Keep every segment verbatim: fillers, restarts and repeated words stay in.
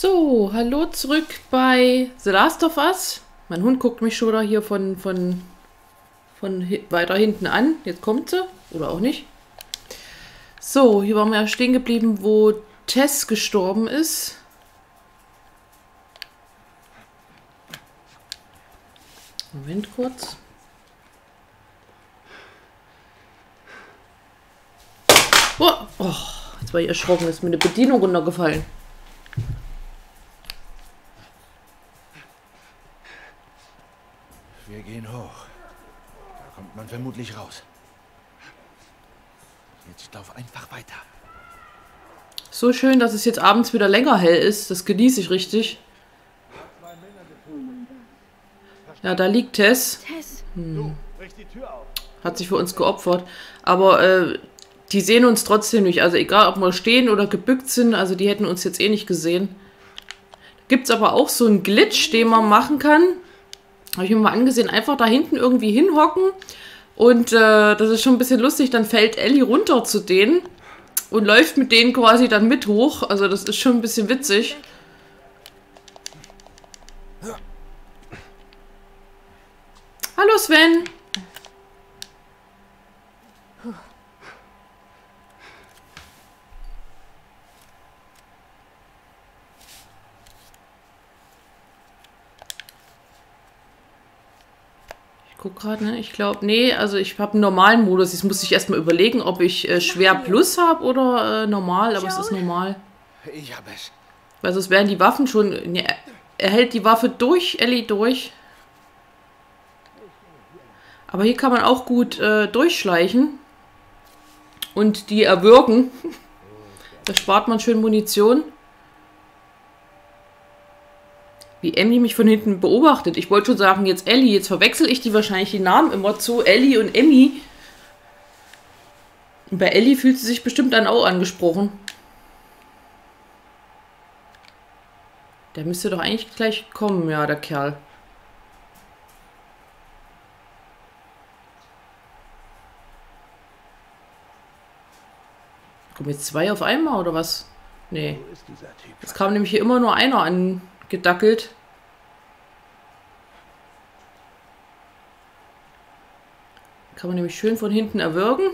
So, hallo zurück bei The Last of Us. Mein Hund guckt mich schon da hier von, von, von weiter hinten an. Jetzt kommt sie. Oder auch nicht. So, hier waren wir ja stehen geblieben, wo Tess gestorben ist. Moment kurz. Oh, oh, jetzt war ich erschrocken, ist mir eine Bedienung runtergefallen. Wir gehen hoch. Da kommt man vermutlich raus. Jetzt lauf einfach weiter. So schön, dass es jetzt abends wieder länger hell ist. Das genieße ich richtig. Ja, da liegt Tess. Hm. Hat sich für uns geopfert. Aber äh, die sehen uns trotzdem nicht. Also egal, ob wir stehen oder gebückt sind. Also die hätten uns jetzt eh nicht gesehen. Gibt es aber auch so einen Glitch, den man machen kann. Habe ich mir mal angesehen. Einfach da hinten irgendwie hinhocken. Und äh, das ist schon ein bisschen lustig. Dann fällt Ellie runter zu denen. Und läuft mit denen quasi dann mit hoch. Also das ist schon ein bisschen witzig. Hallo Sven! Ich guck gerade, ne? Ich glaube, nee, also ich habe einen normalen Modus. Jetzt muss ich erstmal überlegen, ob ich äh, schwer plus habe oder äh, normal, aber es ist normal. Ich habe es. Weil sonst wären die Waffen schon. Ne, er hält die Waffe durch, Ellie durch. Aber hier kann man auch gut äh, durchschleichen und die erwürgen. Da spart man schön Munition. Wie Emmy mich von hinten beobachtet. Ich wollte schon sagen, jetzt Ellie. Jetzt verwechsel ich die wahrscheinlich die Namen immer zu. Ellie und Emmy. Und bei Ellie fühlt sie sich bestimmt dann auch angesprochen. Der müsste doch eigentlich gleich kommen, ja, der Kerl. Kommen jetzt zwei auf einmal oder was? Nee. Es kam nämlich hier immer nur einer angedackelt. Kann man nämlich schön von hinten erwürgen.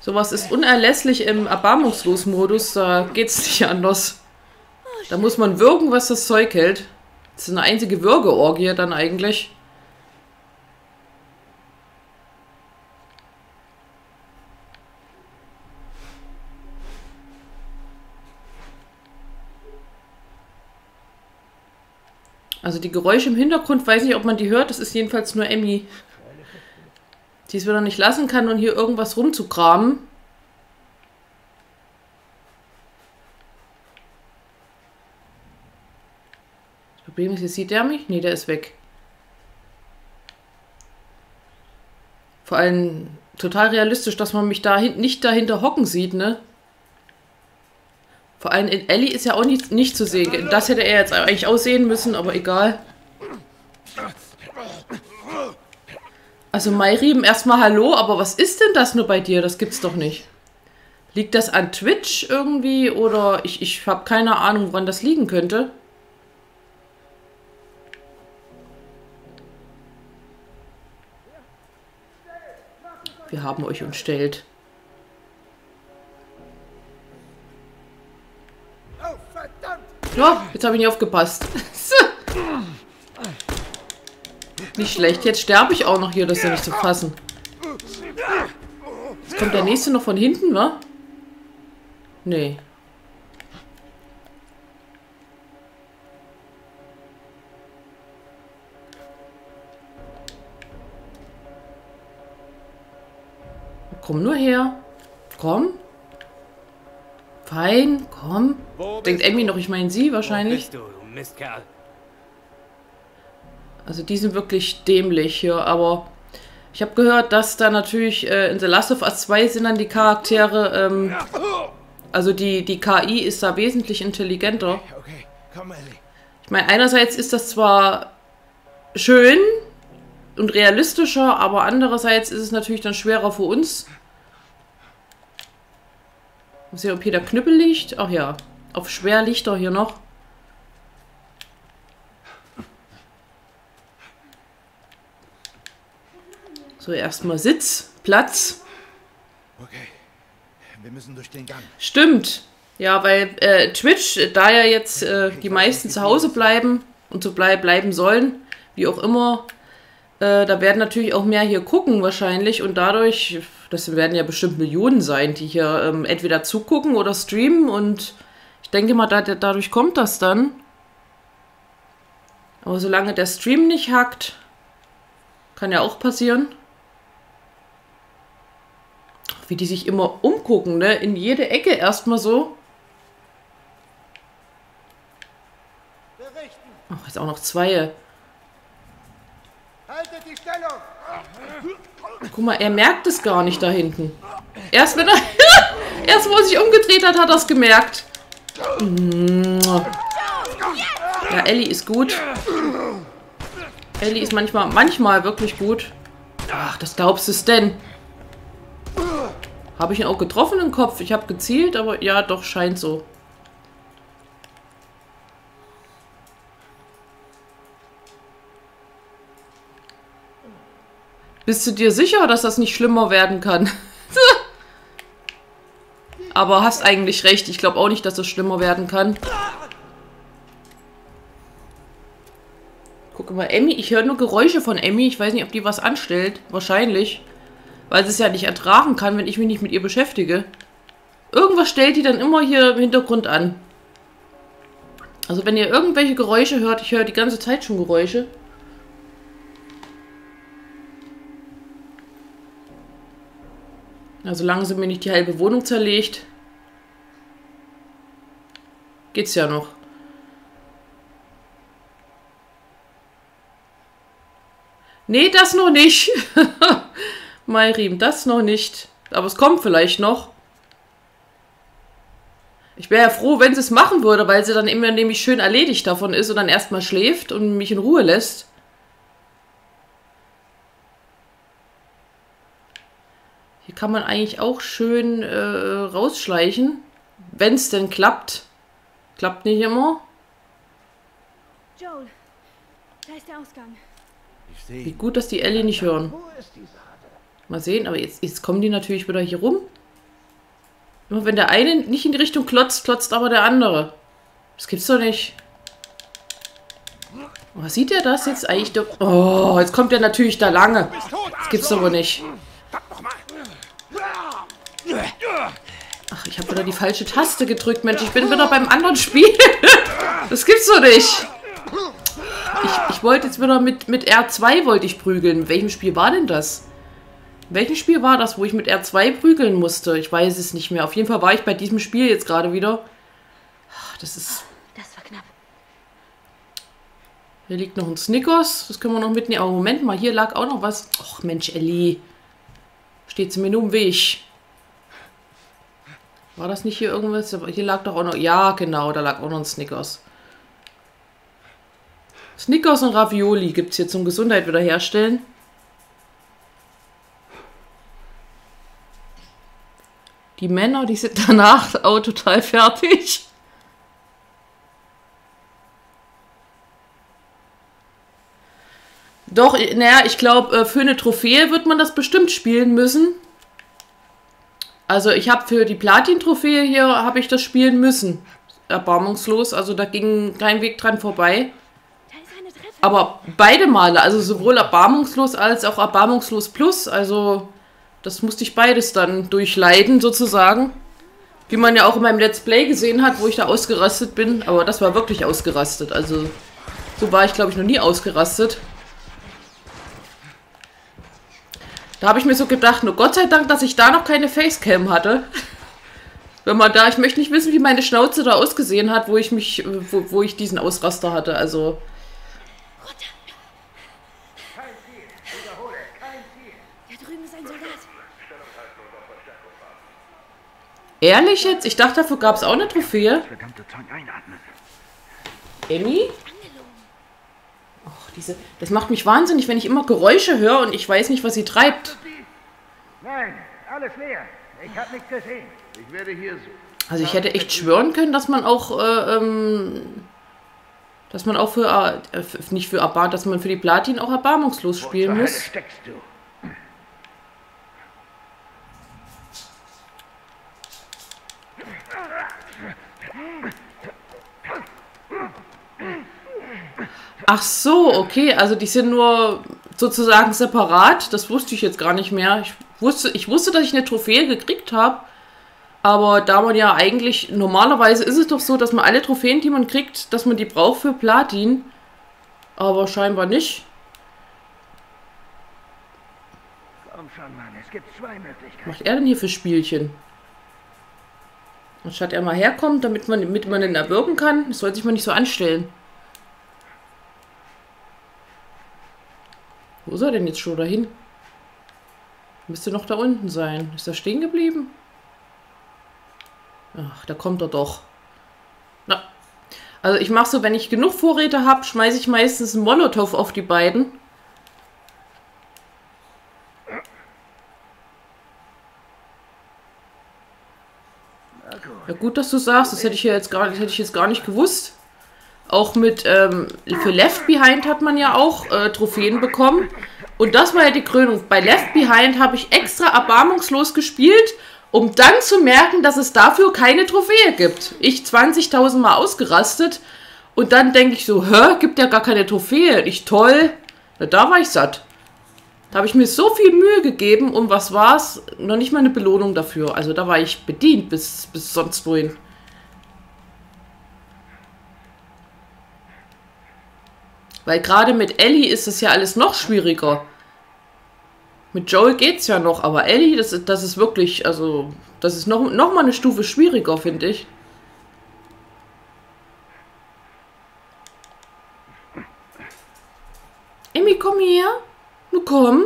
Sowas ist unerlässlich im Erbarmungslos-Modus. Da geht's nicht anders. Da muss man würgen, was das Zeug hält. Das ist eine einzige Würgeorgie dann eigentlich. Also die Geräusche im Hintergrund, weiß nicht, ob man die hört. Das ist jedenfalls nur Emmy, die es wieder nicht lassen kann und hier irgendwas rumzukramen. Das Problem ist, jetzt sieht der mich? Nee, der ist weg. Vor allem total realistisch, dass man mich da nicht dahinter hocken sieht, ne? Vor allem in Ellie ist ja auch nicht, nicht zu sehen. Das hätte er jetzt eigentlich aussehen müssen, aber egal. Also Mairi, erstmal hallo, aber was ist denn das nur bei dir? Das gibt's doch nicht. Liegt das an Twitch irgendwie oder ich, ich habe keine Ahnung, woran das liegen könnte. Wir haben euch umstellt. Oh, jetzt habe ich nicht aufgepasst. Nicht schlecht. Jetzt sterbe ich auch noch hier, das ist ja nicht zu fassen. Jetzt kommt der nächste noch von hinten, ne? Nee. Komm nur her. Komm. Fein, komm. Denkt Emmy noch, ich meine sie wahrscheinlich. Du, du Mistkerl? Also die sind wirklich dämlich hier, aber ich habe gehört, dass da natürlich äh, in The Last of Us zwei sind dann die Charaktere, ähm, also die, die K I ist da wesentlich intelligenter. Ich meine, einerseits ist das zwar schön und realistischer, aber andererseits ist es natürlich dann schwerer für uns. Muss ja, ob hier der Knüppel liegt? Ach ja, auf schwer liegt er hier noch. So, erstmal Sitz, Platz. Okay, wir müssen durch den Gang. Stimmt. Ja, weil äh, Twitch, da ja jetzt äh, die meisten zu Hause bleiben und so blei bleiben sollen, wie auch immer, äh, da werden natürlich auch mehr hier gucken wahrscheinlich und dadurch, das werden ja bestimmt Millionen sein, die hier ähm, entweder zugucken oder streamen und ich denke mal, da, dadurch kommt das dann. Aber solange der Stream nicht hackt, kann ja auch passieren. Wie die sich immer umgucken, ne? In jede Ecke erstmal so. Ach, jetzt auch noch zwei. Haltet die Stellung! Guck mal, er merkt es gar nicht da hinten. Erst wenn er, erst wo er sich umgedreht hat, hat er es gemerkt. Ja, Ellie ist gut. Ellie ist manchmal, manchmal wirklich gut. Ach, das glaubst du es denn? Habe ich ihn auch getroffen im Kopf? Ich habe gezielt, aber ja, doch, scheint so. Bist du dir sicher, dass das nicht schlimmer werden kann? Aber hast eigentlich recht. Ich glaube auch nicht, dass es das schlimmer werden kann. Guck mal, Emmy. Ich höre nur Geräusche von Emmy. Ich weiß nicht, ob die was anstellt. Wahrscheinlich. Weil sie es ja nicht ertragen kann, wenn ich mich nicht mit ihr beschäftige. Irgendwas stellt die dann immer hier im Hintergrund an. Also wenn ihr irgendwelche Geräusche hört, ich höre die ganze Zeit schon Geräusche. Ja, solange sie mir nicht die halbe Wohnung zerlegt, geht's ja noch. Nee, das noch nicht. Mairi, das noch nicht. Aber es kommt vielleicht noch. Ich wäre ja froh, wenn sie es machen würde, weil sie dann immer nämlich schön erledigt davon ist und dann erstmal schläft und mich in Ruhe lässt. Hier kann man eigentlich auch schön äh, rausschleichen. Wenn es denn klappt. Klappt nicht immer. Joel, da ist der Ausgang. Wie gut, dass die Ellie nicht hören. Mal sehen, aber jetzt, jetzt kommen die natürlich wieder hier rum. Immer wenn der eine nicht in die Richtung klotzt, klotzt aber der andere. Das gibt's doch nicht. Oh, sieht er das jetzt eigentlich? Oh, jetzt kommt er natürlich da lange. Das gibt's doch wohl nicht. Ach, ich habe wieder die falsche Taste gedrückt, Mensch. Ich bin wieder beim anderen Spiel. Das gibt's doch nicht. Ich, ich wollte jetzt wieder mit, mit R zwei wollte ich prügeln. In welchem Spiel war denn das? In welchem Spiel war das, wo ich mit R zwei prügeln musste? Ich weiß es nicht mehr. Auf jeden Fall war ich bei diesem Spiel jetzt gerade wieder. Ach, das ist... Das war knapp. Hier liegt noch ein Snickers. Das können wir noch mitnehmen. Aber Moment mal, hier lag auch noch was. Och Mensch, Ellie. Steht sie mir nur im Weg. War das nicht hier irgendwas? Hier lag doch auch noch... Ja, genau, da lag auch noch ein Snickers. Snickers und Ravioli gibt es hier zum Gesundheit wiederherstellen. Die Männer, die sind danach auch total fertig. Doch, naja, ich glaube, für eine Trophäe wird man das bestimmt spielen müssen. Also ich habe für die Platin-Trophäe hier, habe ich das spielen müssen. Erbarmungslos, also da ging kein Weg dran vorbei. Aber beide Male, also sowohl erbarmungslos als auch erbarmungslos plus, also... Das musste ich beides dann durchleiden, sozusagen. Wie man ja auch in meinem Let's Play gesehen hat, wo ich da ausgerastet bin. Aber das war wirklich ausgerastet. Also, so war ich, glaube ich, noch nie ausgerastet. Da habe ich mir so gedacht, nur Gott sei Dank, dass ich da noch keine Facecam hatte. Wenn man da... Ich möchte nicht wissen, wie meine Schnauze da ausgesehen hat, wo ich mich... Wo, wo ich diesen Ausraster hatte, also... Ehrlich jetzt? Ich dachte, dafür gab es auch eine Trophäe. Emmy? Och, diese... Das macht mich wahnsinnig, wenn ich immer Geräusche höre und ich weiß nicht, was sie treibt. Nein, alles leer. Ich habe nichts gesehen. Ich werde hier suchen. Also ich hätte echt schwören können, dass man auch, äh, ähm, dass man auch für, äh, nicht für Erbarmung, dass man für die Platin auch erbarmungslos spielen muss. Wo zur Hölle steckst du? Ach so, okay, also die sind nur sozusagen separat, das wusste ich jetzt gar nicht mehr. Ich wusste, ich wusste, dass ich eine Trophäe gekriegt habe, aber da man ja eigentlich, normalerweise ist es doch so, dass man alle Trophäen, die man kriegt, dass man die braucht für Platin, aber scheinbar nicht. Komm schon, Mann, es gibt zwei Möglichkeiten. Was macht er denn hier für Spielchen? Anstatt er mal herkommt, damit man, damit man den erwürgen kann, das sollte sich mal nicht so anstellen. Wo ist er denn jetzt schon dahin? Müsste noch da unten sein. Ist er stehen geblieben? Ach, da kommt er doch. Na. Also ich mache so, wenn ich genug Vorräte habe, schmeiße ich meistens einen Molotow auf die beiden. Ja gut, dass du sagst. Das hätte ich ja jetzt gar, das hätte ich jetzt gar nicht gewusst. Auch mit, ähm, für Left Behind hat man ja auch äh, Trophäen bekommen. Und das war ja die Krönung. Bei Left Behind habe ich extra erbarmungslos gespielt, um dann zu merken, dass es dafür keine Trophäe gibt. Ich zwanzigtausend Mal ausgerastet und dann denke ich so, hä, gibt ja gar keine Trophäe. Ich, toll. Na, da war ich satt. Da habe ich mir so viel Mühe gegeben und was war's? Noch nicht mal eine Belohnung dafür. Also da war ich bedient bis, bis sonst wohin. Weil gerade mit Ellie ist es ja alles noch schwieriger. Mit Joel geht's ja noch, aber Ellie, das, das ist wirklich, also, das ist noch, noch mal eine Stufe schwieriger, finde ich. Emmy, komm her. Nun komm.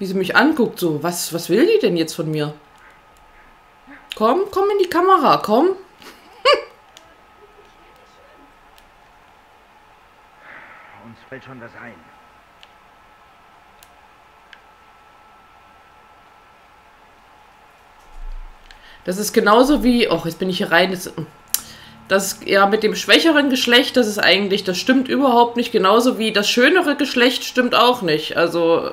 Wie sie mich anguckt, so, was, was will die denn jetzt von mir? Komm, komm in die Kamera, komm. Fällt schon was ein. Das ist genauso wie, oh, jetzt bin ich hier rein, das, das ja mit dem schwächeren Geschlecht, das ist eigentlich, das stimmt überhaupt nicht, genauso wie das schönere Geschlecht stimmt auch nicht. Also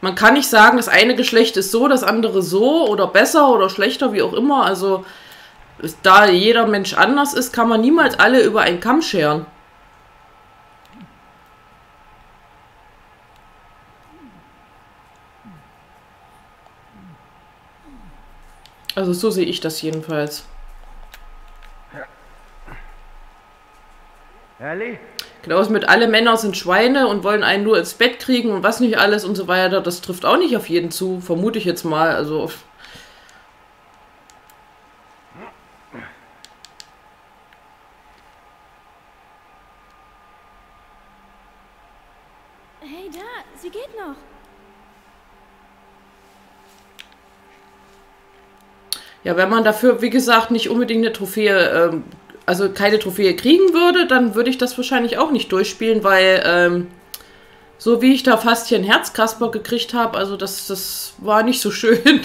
man kann nicht sagen, das eine Geschlecht ist so, das andere so oder besser oder schlechter, wie auch immer. Also da jeder Mensch anders ist, kann man niemals alle über einen Kamm scheren. Also so sehe ich das jedenfalls. Ehrlich? Genau, es mit alle Männer sind Schweine und wollen einen nur ins Bett kriegen und was nicht alles und so weiter. Das trifft auch nicht auf jeden zu, vermute ich jetzt mal. Also hey, da, sie geht noch. Ja, wenn man dafür, wie gesagt, nicht unbedingt eine Trophäe, ähm, also keine Trophäe kriegen würde, dann würde ich das wahrscheinlich auch nicht durchspielen, weil ähm, so wie ich da fast hier ein Herzkasper gekriegt habe, also das, das war nicht so schön.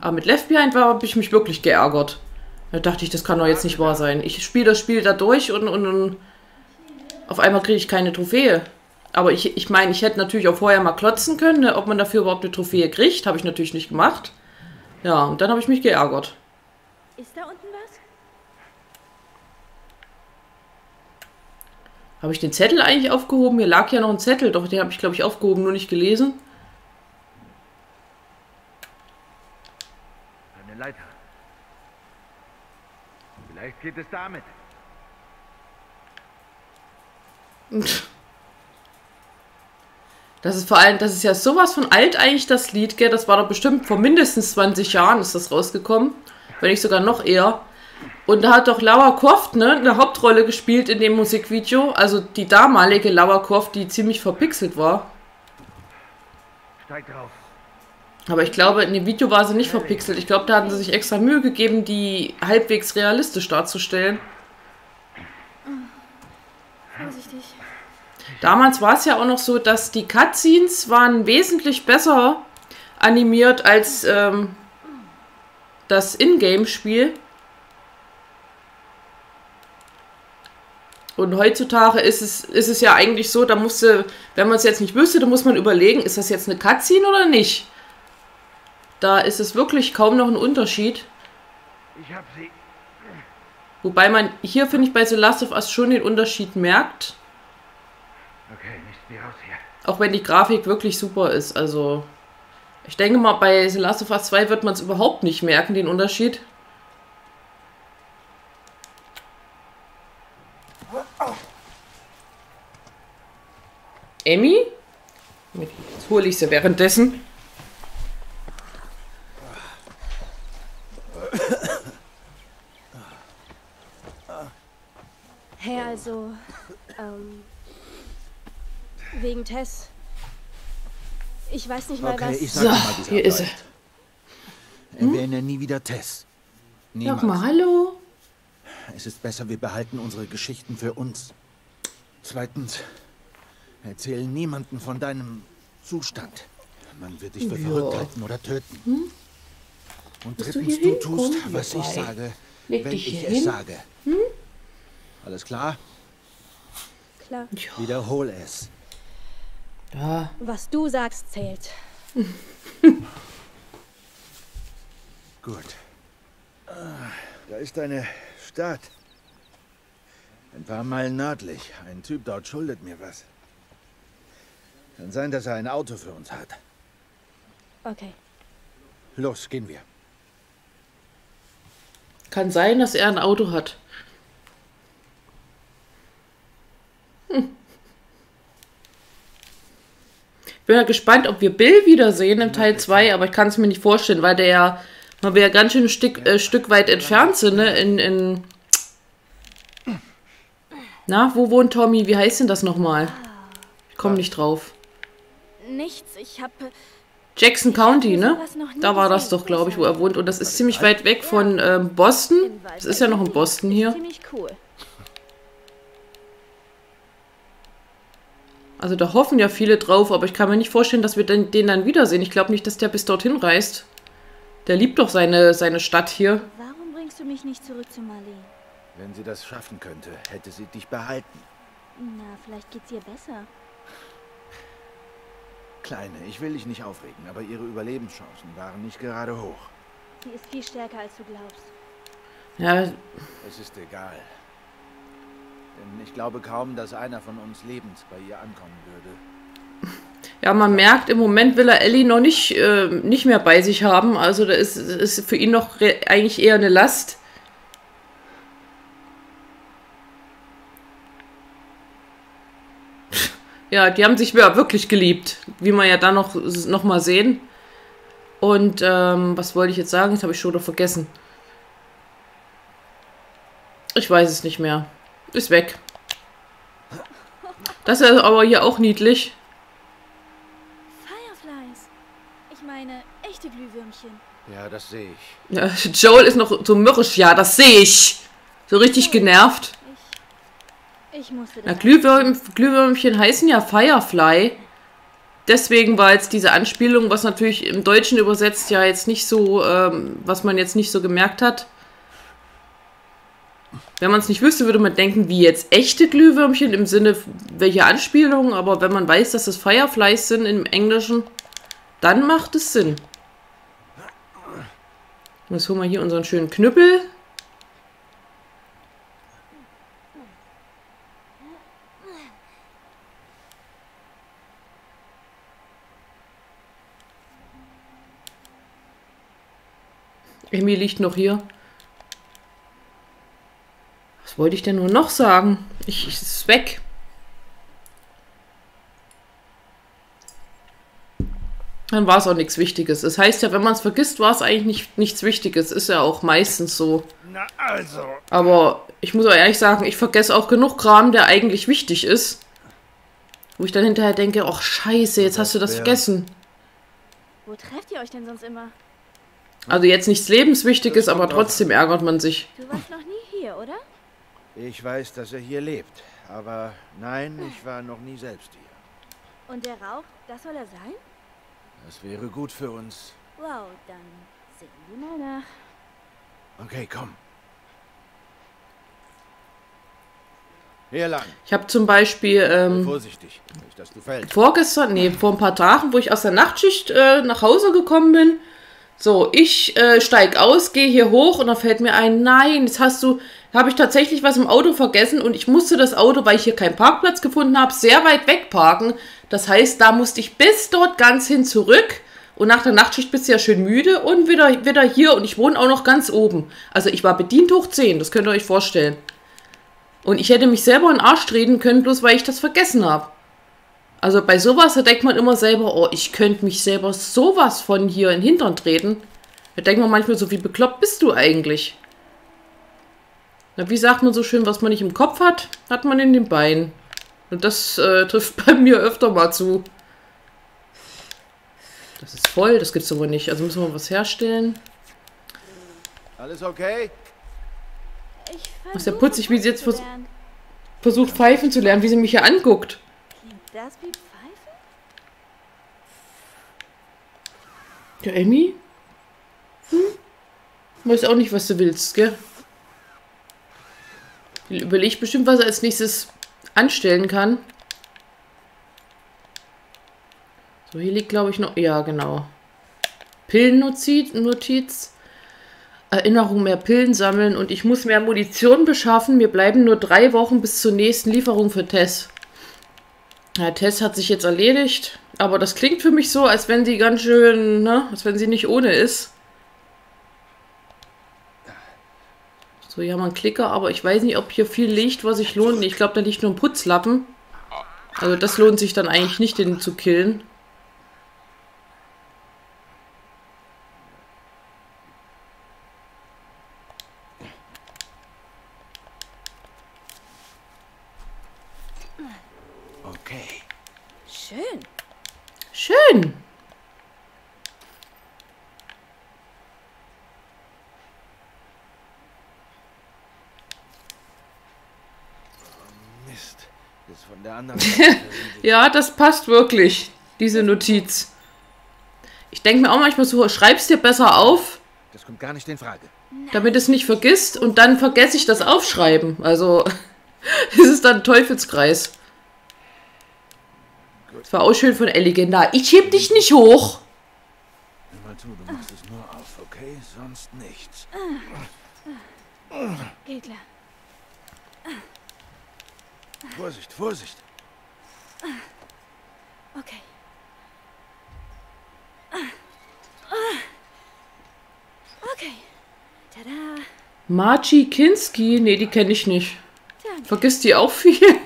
Aber mit Left Behind habe ich mich wirklich geärgert. Da dachte ich, das kann doch jetzt nicht wahr sein. Ich spiele das Spiel da durch und, und, und auf einmal kriege ich keine Trophäe. Aber ich, ich meine, ich hätte natürlich auch vorher mal klotzen können, ne, ob man dafür überhaupt eine Trophäe kriegt. Habe ich natürlich nicht gemacht. Ja, und dann habe ich mich geärgert. Ist da unten was? Habe ich den Zettel eigentlich aufgehoben? Hier lag ja noch ein Zettel, doch den habe ich, glaube ich, aufgehoben, nur nicht gelesen. Eine Leiter. Vielleicht geht es damit. Das ist vor allem, das ist ja sowas von alt eigentlich, das Lied, gell? Das war doch bestimmt vor mindestens zwanzig Jahren ist das rausgekommen, wenn nicht sogar noch eher. Und da hat doch Lara Croft, ne, eine Hauptrolle gespielt in dem Musikvideo, also die damalige Lara Croft, die ziemlich verpixelt war. Steig drauf. Aber ich glaube, in dem Video war sie nicht verpixelt. Ich glaube, da hatten sie sich extra Mühe gegeben, die halbwegs realistisch darzustellen. Vorsichtig. Damals war es ja auch noch so, dass die Cutscenes waren wesentlich besser animiert als ähm, das Ingame-Spiel. Und heutzutage ist es, ist es ja eigentlich so, da musste, wenn man es jetzt nicht wüsste, da muss man überlegen, ist das jetzt eine Cutscene oder nicht? Da ist es wirklich kaum noch ein Unterschied. Ich hab sie. Wobei man hier, finde ich, bei The Last of Us schon den Unterschied merkt. Okay, nicht wie raus hier. Auch wenn die Grafik wirklich super ist. Also, ich denke mal, bei The Last of Us zwei wird man es überhaupt nicht merken, den Unterschied. Emmy? Jetzt hole ich sie währenddessen. Hey, also, ähm, wegen Tess. Ich weiß nicht mal, okay, was... Ich sag so, mal, hier bleibt. Ist sie. Hm? Wir nennen nie wieder Tess. Niemals. Sag mal hallo. Es ist besser, wir behalten unsere Geschichten für uns. Zweitens, erzähl niemanden von deinem Zustand. Man wird dich für ja. verrückt halten oder töten. Hm? Und drittens, du, du tust, was ich sage, Leg wenn ich hin. es sage. Hm? Alles klar? Klar. Ja. Wiederhol es. Ja. Was du sagst, zählt. Gut. Da ist eine Stadt. Ein paar Meilen nördlich. Ein Typ dort schuldet mir was. Kann sein, dass er ein Auto für uns hat. Okay. Los, gehen wir. Kann sein, dass er ein Auto hat. Hm. Ich bin ja gespannt, ob wir Bill wiedersehen im Teil zwei, aber ich kann es mir nicht vorstellen, weil der ja, weil wir ja ganz schön ein Stück, äh, Stück weit entfernt sind, ne? In, in Na, wo wohnt Tommy? Wie heißt denn das nochmal? Ich komme nicht drauf. Nichts, ich habe Jackson County, ne? Da war das doch, glaube ich, wo er wohnt. Und das ist ziemlich weit weg von ähm, Boston. Das ist ja noch in Boston hier. Also da hoffen ja viele drauf, aber ich kann mir nicht vorstellen, dass wir den, den dann wiedersehen. Ich glaube nicht, dass der bis dorthin reist. Der liebt doch seine, seine Stadt hier. Warum bringst du mich nicht zurück zu Marlene? Wenn sie das schaffen könnte, hätte sie dich behalten. Na, vielleicht geht's ihr besser. Kleine, ich will dich nicht aufregen, aber ihre Überlebenschancen waren nicht gerade hoch. Sie ist viel stärker, als du glaubst. Ja. Es ist egal. Denn ich glaube kaum, dass einer von uns lebend bei ihr ankommen würde. Ja, man merkt, im Moment will er Ellie noch nicht, äh, nicht mehr bei sich haben. Also da ist, ist für ihn noch eigentlich eher eine Last. Ja, die haben sich ja wirklich geliebt, wie wir ja dann noch, noch mal sehen. Und ähm, was wollte ich jetzt sagen? Das habe ich schon noch vergessen. Ich weiß es nicht mehr. Ist weg. Das ist aber hier auch niedlich. Fireflies. Ich meine, echte Glühwürmchen. Ja, das sehe ich. Ja, Joel ist noch so mürrisch. Ja, das sehe ich. So richtig genervt. Ich, ich musste das Na, Glühwürm, Glühwürmchen heißen ja Firefly. Deswegen war jetzt diese Anspielung, was natürlich im Deutschen übersetzt ja jetzt nicht so, ähm, was man jetzt nicht so gemerkt hat. Wenn man es nicht wüsste, würde man denken, wie jetzt echte Glühwürmchen im Sinne welcher Anspielungen, aber wenn man weiß, dass das Fireflies sind im Englischen, dann macht es Sinn. Jetzt holen wir hier unseren schönen Knüppel. Emmy liegt noch hier. Wollte ich denn nur noch sagen? Ich, ich ist weg. Dann war es auch nichts Wichtiges. Das heißt ja, wenn man es vergisst, war es eigentlich nicht, nichts Wichtiges. Ist ja auch meistens so. Na also. Aber ich muss auch ehrlich sagen, ich vergesse auch genug Kram, der eigentlich wichtig ist. Wo ich dann hinterher denke, ach scheiße, jetzt hast du das vergessen. Wo trefft ihr euch denn sonst immer? Also jetzt nichts Lebenswichtiges, aber trotzdem ärgert man sich. Du warst noch nie hier, oder? Ich weiß, dass er hier lebt, aber nein, ich war noch nie selbst hier. Und der Rauch, das soll er sein? Das wäre gut für uns. Wow, dann sehen wir mal nach. Okay, komm. Hier lang. Ich habe zum Beispiel ähm, vorsichtig, nicht, dass du fällst. Vorgestern, nee, vor ein paar Tagen, wo ich aus der Nachtschicht äh, nach Hause gekommen bin. So, ich äh, steige aus, gehe hier hoch und da fällt mir ein, nein, jetzt hast du, habe ich tatsächlich was im Auto vergessen und ich musste das Auto, weil ich hier keinen Parkplatz gefunden habe, sehr weit weg parken. Das heißt, da musste ich bis dort ganz hin zurück und nach der Nachtschicht bist du ja schön müde und wieder, wieder hier und ich wohne auch noch ganz oben. Also ich war bedient hoch zehn, das könnt ihr euch vorstellen. Und ich hätte mich selber in den Arsch treten können, bloß weil ich das vergessen habe. Also bei sowas, da denkt man immer selber, oh, ich könnte mich selber sowas von hier in den Hintern treten. Da denkt man manchmal so, wie bekloppt bist du eigentlich? Na, wie sagt man so schön, was man nicht im Kopf hat, hat man in den Beinen. Und das äh, trifft bei mir öfter mal zu. Das ist voll, das gibt's aber nicht. Also müssen wir was herstellen. Alles okay? Ist ja putzig, wie sie jetzt vers versucht, pfeifen zu lernen, wie sie mich hier anguckt. Das wie pfeifen? Ja, Emmy? Hm? Weiß auch nicht, was du willst, gell? Ich überleg bestimmt, was er als nächstes anstellen kann. So, hier liegt, glaube ich, noch... Ja, genau. Pillennotiz. Notiz. Erinnerung, mehr Pillen sammeln und ich muss mehr Munition beschaffen. Mir bleiben nur drei Wochen bis zur nächsten Lieferung für Tess. Ja, Tess hat sich jetzt erledigt, aber das klingt für mich so, als wenn sie ganz schön, ne, als wenn sie nicht ohne ist. So, hier haben wir einen Klicker, aber ich weiß nicht, ob hier viel liegt, was sich lohnt. Ich glaube, da liegt nur ein Putzlappen. Also das lohnt sich dann eigentlich nicht, den zu killen. Schön. Oh, Mist. Das ist von der anderen Seite. Ja, das passt wirklich, diese Notiz. Ich denke mir auch manchmal so, schreib's dir besser auf. Das kommt gar nicht in Frage. Damit es nicht vergisst und dann vergesse ich das Aufschreiben. Also, es ist dann ein Teufelskreis. Das war auch schön von Ellie. Na, ich heb dich nicht hoch. Mal zu, du machst es nur auf, okay? Sonst nichts. Geht klar. Vorsicht, Vorsicht. Okay. Okay. Tada. Marci Kinski? Nee, die kenne ich nicht. Vergiss die auch viel.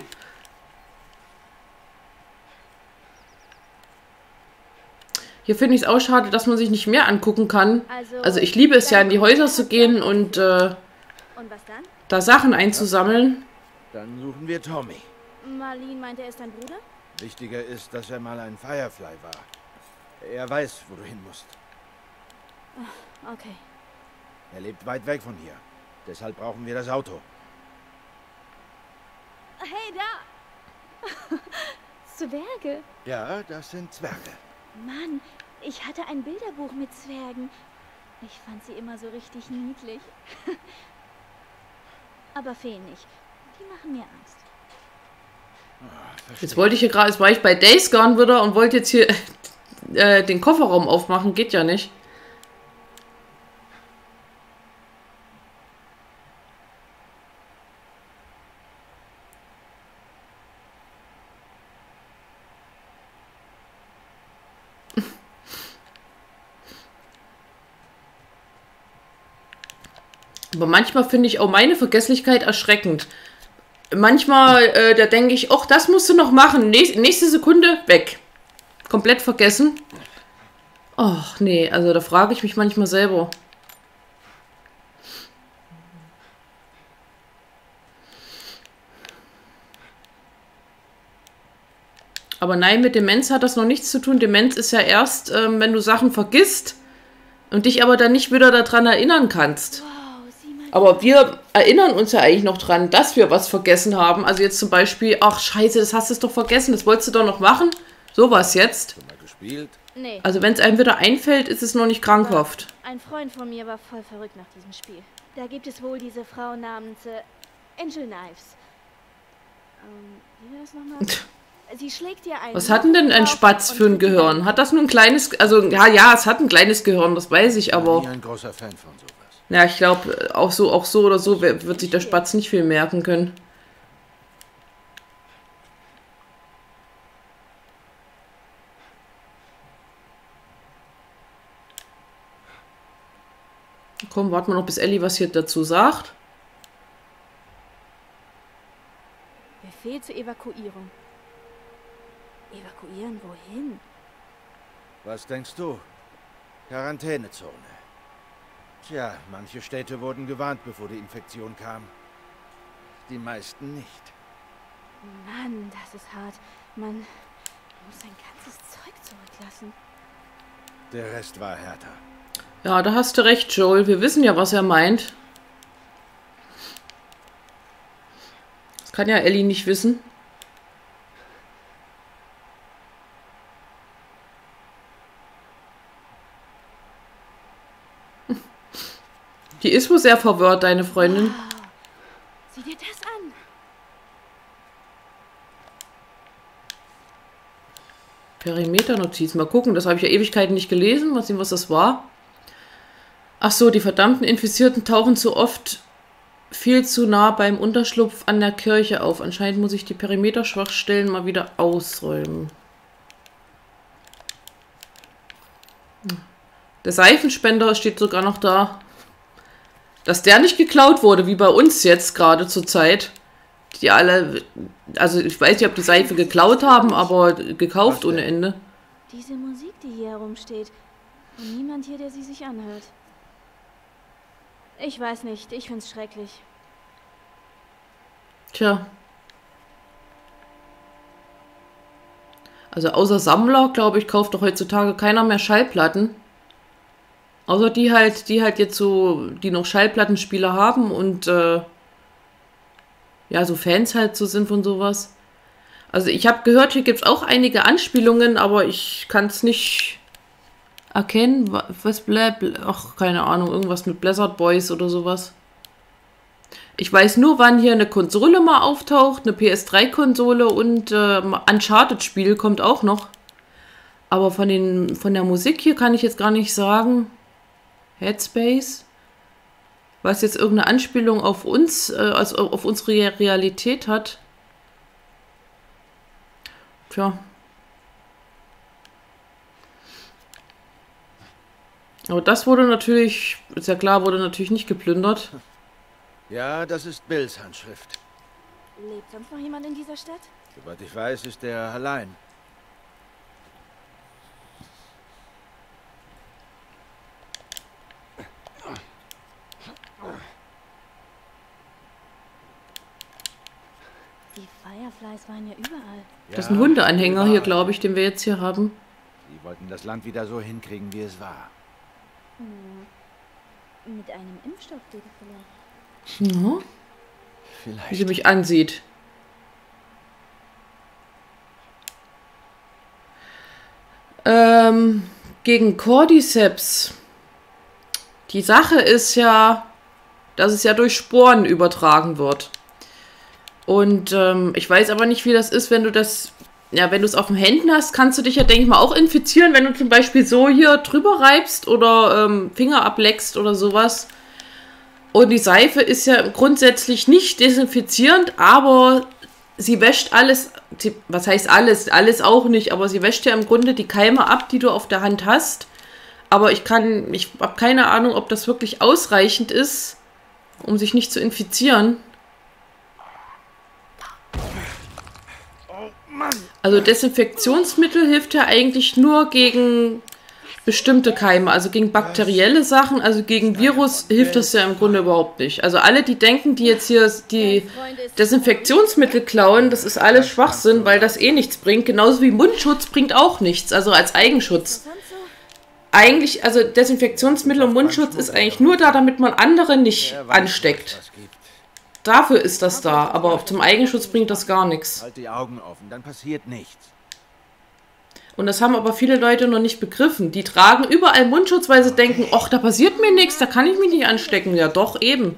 Hier finde ich es auch schade, dass man sich nicht mehr angucken kann. Also ich liebe es ja, in die Häuser zu gehen und äh, da Sachen einzusammeln. Dann suchen wir Tommy. Marlene meinte, er ist dein Bruder? Wichtiger ist, dass er mal ein Firefly war. Er weiß, wo du hin musst. Okay. Er lebt weit weg von hier. Deshalb brauchen wir das Auto. Hey, da! Zwerge? Ja, das sind Zwerge. Mann, ich hatte ein Bilderbuch mit Zwergen. Ich fand sie immer so richtig niedlich. Aber Feen nicht. Die machen mir Angst. Oh, jetzt wollte ich hier gerade, jetzt war ich bei Days Gone wieder und wollte jetzt hier äh, den Kofferraum aufmachen. Geht ja nicht. Aber manchmal finde ich auch meine Vergesslichkeit erschreckend. Manchmal, äh, da denke ich, ach, das musst du noch machen. Näch nächste Sekunde, weg. Komplett vergessen. Ach, nee, also da frage ich mich manchmal selber. Aber nein, mit Demenz hat das noch nichts zu tun. Demenz ist ja erst, ähm, wenn du Sachen vergisst und dich aber dann nicht wieder daran erinnern kannst. Aber wir erinnern uns ja eigentlich noch dran, dass wir was vergessen haben. Also jetzt zum Beispiel, ach scheiße, das hast du doch vergessen, das wolltest du doch noch machen. Sowas jetzt. Schon mal gespielt? Nee. Also wenn es einem wieder einfällt, ist es noch nicht krankhaft. Ein Freund von mir war voll verrückt nach diesem Spiel. Da gibt es wohl diese Frau namens äh, Angel Knives. Ähm, wie war das nochmal? Sie schlägt dir ein. Was hat denn ein Spatz für ein Gehirn? Hat das nur ein kleines... Also, ja, ja, es hat ein kleines Gehirn, das weiß ich, aber... Ich bin ein großer Fan von sowas. Ja, ich glaube, auch so, auch so oder so wird sich der Spatz nicht viel merken können. Komm, warten wir noch, bis Ellie was hier dazu sagt. Befehl zur Evakuierung. Evakuieren wohin? Was denkst du? Quarantänezone. Tja, manche Städte wurden gewarnt, bevor die Infektion kam. Die meisten nicht. Mann, das ist hart. Man muss sein ganzes Zeug zurücklassen. Der Rest war härter. Ja, da hast du recht, Joel. Wir wissen ja, was er meint. Das kann ja Ellie nicht wissen. Die ist wohl sehr verwirrt, deine Freundin. Wow. Sieh dir das an. Perimeternotiz. Mal gucken, das habe ich ja Ewigkeiten nicht gelesen. Mal sehen, was das war. Ach so, die verdammten Infizierten tauchen zu oft viel zu nah beim Unterschlupf an der Kirche auf. Anscheinend muss ich die Perimeterschwachstellen mal wieder ausräumen. Der Seifenspender steht sogar noch da. Dass der nicht geklaut wurde, wie bei uns jetzt gerade zur Zeit. Die alle, also ich weiß nicht, ob die Seife geklaut haben, aber gekauft ohne Ende. Diese Musik, die hier herumsteht, und niemand hier, der sie sich anhört. Ich weiß nicht, ich find's schrecklich. Tja. Also außer Sammler, glaube ich, kauft doch heutzutage keiner mehr Schallplatten. Außer die halt, die halt jetzt so, die noch Schallplattenspieler haben und äh, ja, so Fans halt so sind von sowas. Also ich habe gehört, hier gibt es auch einige Anspielungen, aber ich kann es nicht erkennen. Was bleibt? Ach, keine Ahnung, irgendwas mit Blizzard Boys oder sowas. Ich weiß nur, wann hier eine Konsole mal auftaucht, eine P S drei Konsole und äh, Uncharted-Spiel kommt auch noch. Aber von, den, von der Musik hier kann ich jetzt gar nicht sagen... Headspace, was jetzt irgendeine Anspielung auf uns, äh, also auf unsere Realität hat. Tja. Aber das wurde natürlich, ist ja klar, wurde natürlich nicht geplündert. Ja, das ist Bills Handschrift. Lebt sonst noch jemand in dieser Stadt? Soweit ich weiß, ist er allein. Fireflies waren ja überall. Das ist ein Hundeanhänger hier, glaube ich, den wir jetzt hier haben. Sie wollten das Land wieder so hinkriegen, wie es war. Hm. Mit einem Impfstoff geht es vielleicht. Ja. Vielleicht. Wie sie mich ansieht. Ähm, gegen Cordyceps. Die Sache ist ja, dass es ja durch Sporen übertragen wird. Und ähm, ich weiß aber nicht, wie das ist, wenn du das, ja, wenn du es auf den Händen hast, kannst du dich ja, denke ich mal, auch infizieren, wenn du zum Beispiel so hier drüber reibst oder ähm, Finger ableckst oder sowas. Und die Seife ist ja grundsätzlich nicht desinfizierend, aber sie wäscht alles, sie, was heißt alles, alles auch nicht, aber sie wäscht ja im Grunde die Keime ab, die du auf der Hand hast. Aber ich kann, ich habe keine Ahnung, ob das wirklich ausreichend ist, um sich nicht zu infizieren. Also Desinfektionsmittel hilft ja eigentlich nur gegen bestimmte Keime, also gegen bakterielle Sachen, also gegen Virus hilft das ja im Grunde überhaupt nicht. Also alle, die denken, die jetzt hier die Desinfektionsmittel klauen, das ist alles Schwachsinn, weil das eh nichts bringt. Genauso wie Mundschutz bringt auch nichts, also als Eigenschutz. Eigentlich, also Desinfektionsmittel und Mundschutz ist eigentlich nur da, damit man andere nicht ansteckt. Dafür ist das da, aber zum Eigenschutz bringt das gar nichts. Halt die Augen offen, dann passiert nichts. Und das haben aber viele Leute noch nicht begriffen. Die tragen überall Mundschutz, weil sie denken, ach, da passiert mir nichts, da kann ich mich nicht anstecken. Ja doch, eben.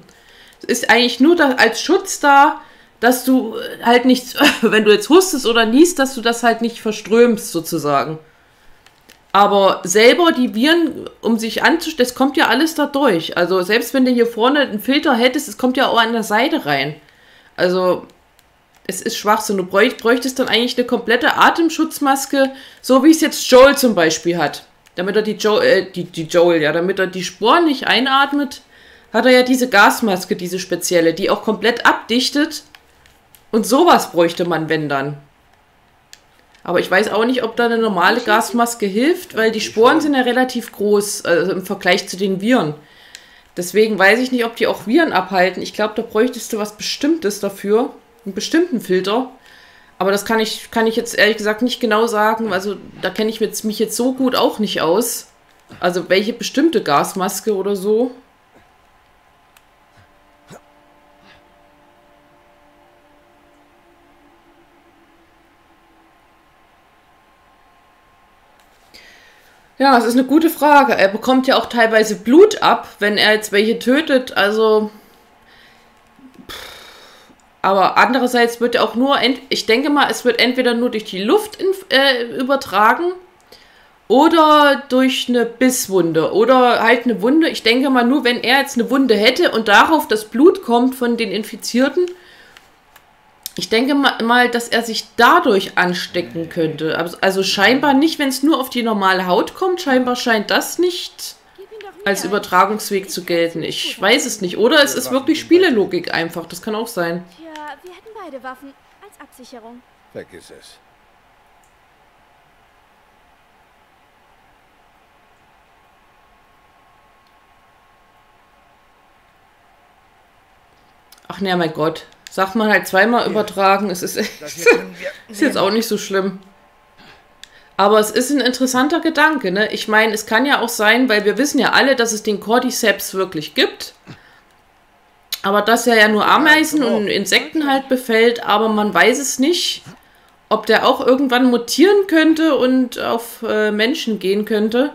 Es ist eigentlich nur da, als Schutz da, dass du halt nichts, wenn du jetzt hustest oder niest, dass du das halt nicht verströmst sozusagen. Aber selber die Viren, um sich anzustecken, das kommt ja alles da durch. Also selbst wenn du hier vorne einen Filter hättest, es kommt ja auch an der Seite rein. Also es ist Schwachsinn. Du bräuchtest dann eigentlich eine komplette Atemschutzmaske, so wie es jetzt Joel zum Beispiel hat. Damit er die, jo äh, die, die Joel, ja, damit er die Sporen nicht einatmet, hat er ja diese Gasmaske, diese spezielle, die auch komplett abdichtet. Und sowas bräuchte man, wenn dann. Aber ich weiß auch nicht, ob da eine normale Gasmaske hilft, weil die Sporen sind ja relativ groß, also im Vergleich zu den Viren. Deswegen weiß ich nicht, ob die auch Viren abhalten. Ich glaube, da bräuchtest du was Bestimmtes dafür, einen bestimmten Filter. Aber das kann ich, kann ich jetzt ehrlich gesagt nicht genau sagen. Also da kenne ich jetzt, mich jetzt so gut auch nicht aus. Also welche bestimmte Gasmaske oder so. Ja, es ist eine gute Frage. Er bekommt ja auch teilweise Blut ab, wenn er jetzt welche tötet. Also, aber andererseits wird ja auch nur, ich denke mal, es wird entweder nur durch die Luft in, äh, übertragen oder durch eine Bisswunde oder halt eine Wunde. Ich denke mal, nur wenn er jetzt eine Wunde hätte und darauf das Blut kommt von den Infizierten, ich denke mal, dass er sich dadurch anstecken könnte. Also scheinbar nicht, wenn es nur auf die normale Haut kommt. Scheinbar scheint das nicht als Übertragungsweg zu gelten. Ich weiß es nicht. Oder es ist wirklich Spielelogik einfach. Das kann auch sein. Ja, wir hätten beide Waffen als Absicherung. Vergiss es. Ach ne, mein Gott. Sagt man halt zweimal übertragen, es ist, ist jetzt auch nicht so schlimm. Aber es ist ein interessanter Gedanke, ne? Ich meine, es kann ja auch sein, weil wir wissen ja alle, dass es den Cordyceps wirklich gibt. Aber dass er ja nur Ameisen und Insekten halt befällt, aber man weiß es nicht, ob der auch irgendwann mutieren könnte und auf äh, Menschen gehen könnte.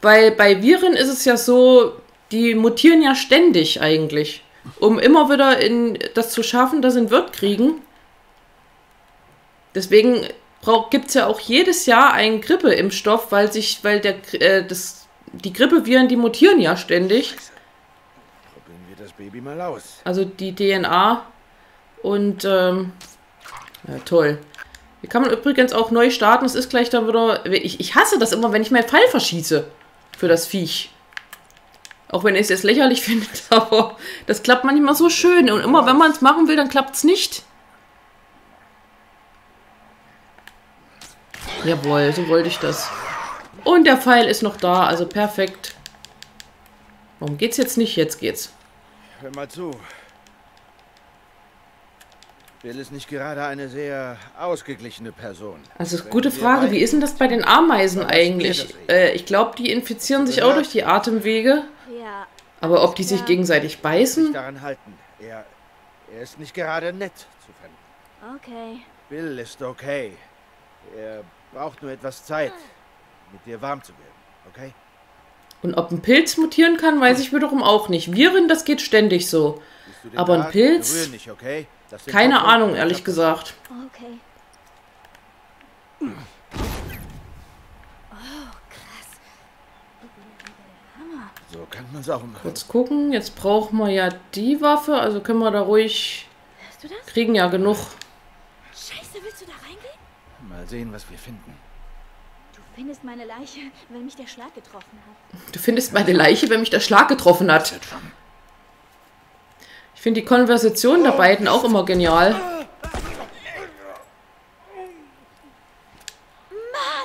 Weil bei Viren ist es ja so, die mutieren ja ständig eigentlich. Um immer wieder in das zu schaffen, dass sie einen Wirt kriegen. Deswegen gibt es ja auch jedes Jahr einen Grippeimpfstoff, weil sich, weil der, äh, das, die Grippeviren, die mutieren ja ständig. Probieren wir das Baby mal aus. Also die D N A und ähm, ja, toll. Hier kann man übrigens auch neu starten. Es ist gleich da wieder. Ich, ich hasse das immer, wenn ich meinen Pfeil verschieße für das Viech. Auch wenn ich es jetzt lächerlich finde, aber das klappt manchmal so schön. Und immer, wenn man es machen will, dann klappt es nicht. Jawohl, so wollte ich das. Und der Pfeil ist noch da, also perfekt. Warum geht's jetzt nicht? Jetzt geht's. Hör mal zu. Bill ist nicht gerade eine sehr ausgeglichene Person. Also, gute Frage. Wie ist denn das bei den Ameisen eigentlich? Äh, ich glaube, die infizieren sich auch durch die Atemwege. Aber ob die sich gegenseitig beißen? Daran halten. Er, er ist nicht gerade nett zu Fremden. Okay. Bill ist okay. Er braucht nur etwas Zeit, mit dir warm zu werden. Okay? Und ob ein Pilz mutieren kann, weiß ich wiederum auch nicht. Viren, das geht ständig so. Aber ein Pilz? Keine Ahnung, ehrlich gesagt. Okay. Oh, krass. Hammer. So kann man es auch machen. Kurz gucken, jetzt brauchen wir ja die Waffe, also können wir da ruhig... Hörst du das? Kriegen ja genug. Scheiße, willst du da reingehen? Mal sehen, was wir finden. Du findest meine Leiche, wenn mich der Schlag getroffen hat. Du findest meine Leiche, wenn mich der Schlag getroffen hat. Ich finde die Konversation der beiden auch immer genial.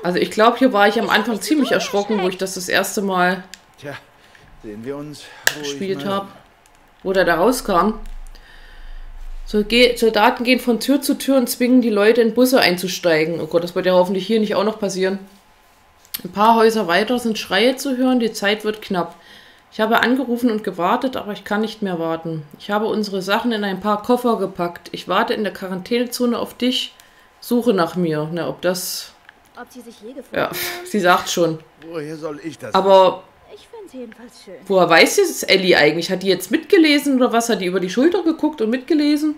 Also ich glaube, hier war ich am Anfang ziemlich erschrocken, wo ich das das erste Mal gespielt habe. Wo der da rauskam. Soldaten gehen von Tür zu Tür und zwingen die Leute in Busse einzusteigen. Oh Gott, das wird ja hoffentlich hier nicht auch noch passieren. Ein paar Häuser weiter sind Schreie zu hören, die Zeit wird knapp. Ich habe angerufen und gewartet, aber ich kann nicht mehr warten. Ich habe unsere Sachen in ein paar Koffer gepackt. Ich warte in der Quarantänezone auf dich, suche nach mir. Na, ob das Ob sie sich je gefunden haben? Ja, sie sagt schon. Woher soll ich das? Aber ich find's jedenfalls schön. Woher weiß es Ellie eigentlich? Hat die jetzt mitgelesen oder was? Hat die über die Schulter geguckt und mitgelesen?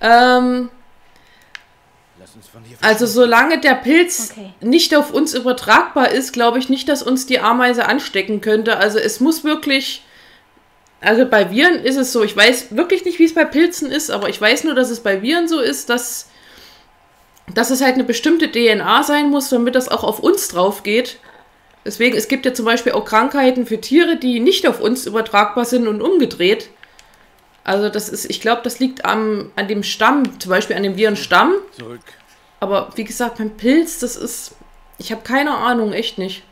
ähm, also solange der Pilz okay. nicht auf uns übertragbar ist, glaube ich nicht, dass uns die Ameise anstecken könnte. Also es muss wirklich, also bei Viren ist es so, ich weiß wirklich nicht, wie es bei Pilzen ist, aber ich weiß nur, dass es bei Viren so ist, dass, dass es halt eine bestimmte D N A sein muss, damit das auch auf uns drauf geht. Deswegen, es gibt ja zum Beispiel auch Krankheiten für Tiere, die nicht auf uns übertragbar sind und umgedreht. Also das ist, ich glaube, das liegt am, an dem Stamm, zum Beispiel an dem Virenstamm. Zurück. Aber wie gesagt, beim Pilz, das ist, ich habe keine Ahnung, echt nicht.